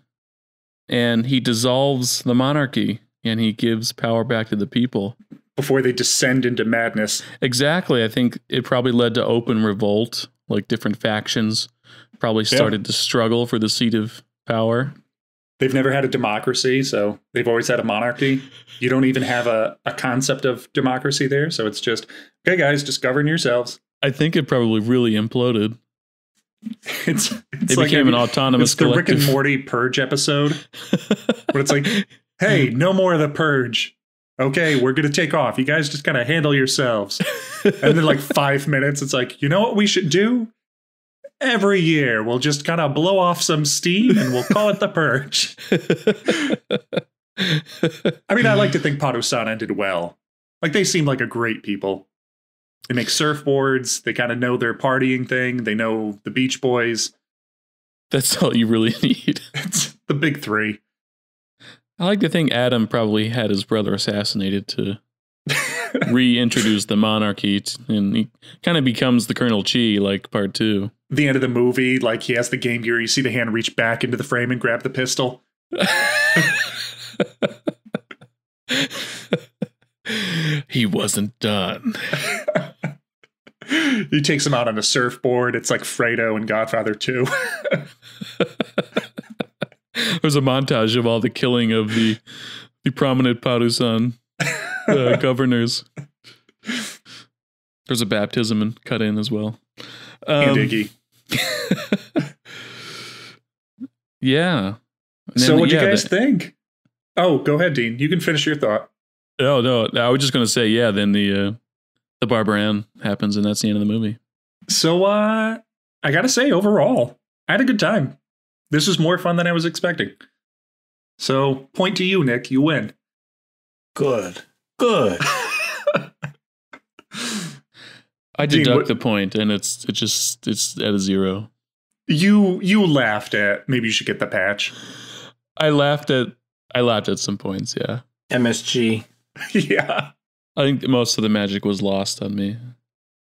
and he dissolves the monarchy, and he gives power back to the people. Before they descend into madness. Exactly. I think it probably led to open revolt, like different factions probably started yeah. to struggle for the seat of power. They've never had a democracy, so they've always had a monarchy. You don't even have a, a concept of democracy there. So it's just, okay, guys, just govern yourselves. I think it probably really imploded. It's, it's it like became a, an autonomous it's collective. The Rick and Morty Purge episode. Where it's like, hey, no more of the Purge. Okay, we're going to take off. You guys just got to handle yourselves. And then like five minutes, it's like, you know what we should do? Every year, we'll just kind of blow off some steam and we'll call it the Purge. I mean, I like to think Patusan ended well. Like, they seem like a great people. They make surfboards. They kind of know their partying thing. They know the Beach Boys. That's all you really need. It's the big three. I like to think Adam probably had his brother assassinated to reintroduce the monarchy. And he kind of becomes the Colonel Chi, like part two. The end of the movie, like he has the Game Gear, you see the hand reach back into the frame and grab the pistol. He wasn't done. He takes him out on a surfboard. It's like Fredo and Godfather two. There's a montage of all the killing of the, the prominent Patusan uh, governors. There's a baptism and cut in as well. Um, and Iggy. Yeah. And so what do yeah, you guys the, think? Oh, go ahead, Dean. You can finish your thought. Oh, no. I was just going to say, yeah, then the uh, the Barbara Ann happens, and that's the end of the movie. So uh, I got to say, overall, I had a good time. This was more fun than I was expecting. So point to you, Nick. You win. Good. Good. I deduct the point, and it's it just it's at a zero. You you laughed at maybe you should get the patch. I laughed at I laughed at some points. Yeah, M S G. Yeah, I think most of the magic was lost on me.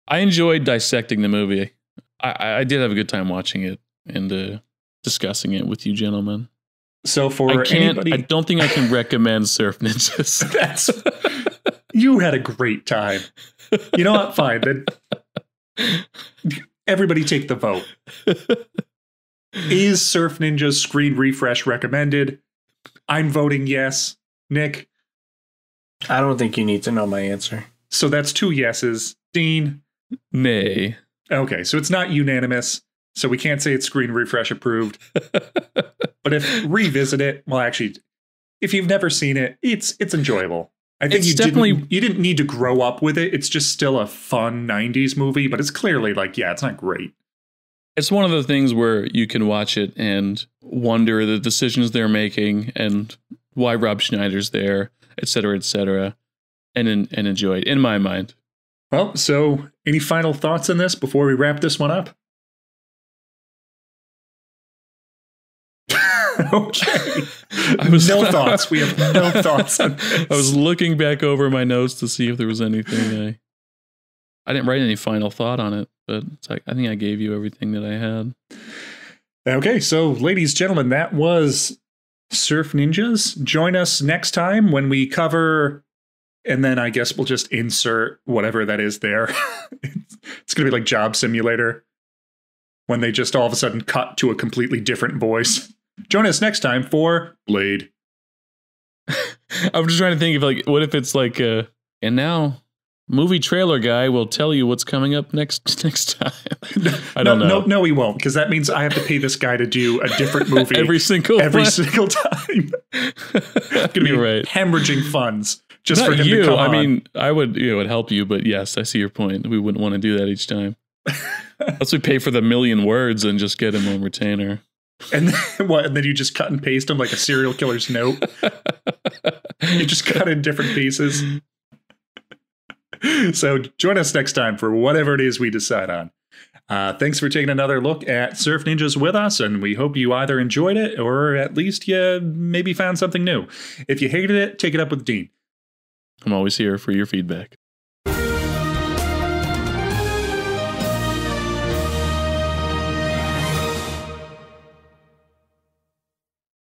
I enjoyed dissecting the movie. I, I did have a good time watching it and uh, discussing it with you gentlemen. So for I can't, anybody, I don't think I can recommend Surf Ninjas. That's you had a great time. You know what? Fine. Then everybody take the vote. Is Surf Ninja's Screen Refresh recommended? I'm voting yes. Nick? I don't think you need to know my answer. So that's two yeses. Dean? Nay. Okay, so it's not unanimous. So we can't say it's Screen Refresh approved. But if revisit it, well, actually, if you've never seen it, it's it's enjoyable. I think it's you definitely didn't, you didn't need to grow up with it. It's just still a fun nineties movie, but it's clearly like, yeah, it's not great. It's one of the things where you can watch it and wonder the decisions they're making and why Rob Schneider's there, et cetera, et cetera, and, and enjoy it in my mind. Well, so any final thoughts on this before we wrap this one up? Okay. I was no thoughts. We have no thoughts on this. I was looking back over my notes to see if there was anything. I, I didn't write any final thought on it, but it's like, I think I gave you everything that I had. Okay. So ladies and gentlemen, that was Surf Ninjas. Join us next time when we cover, and then I guess we'll just insert whatever that is there. It's, it's going to be like Job Simulator when they just all of a sudden cut to a completely different voice. Join us next time for Blade. I'm just trying to think of like, what if it's like, uh, and now movie trailer guy will tell you what's coming up next next time. I don't no, know. No, no, he won't, because that means I have to pay this guy to do a different movie every single every single time. It's gonna be right. hemorrhaging funds just Not for him you. to come I on. mean, I would you know, it would help you, but yes, I see your point. We wouldn't want to do that each time. Unless we pay for the million words and just get him on retainer. And then, what, and then you just cut and paste them like a serial killer's note. You just cut in different pieces. So join us next time for whatever it is we decide on. Uh, thanks for taking another look at Surf Ninjas with us, and we hope you either enjoyed it or at least you maybe found something new. If you hated it, take it up with Dean. I'm always here for your feedback.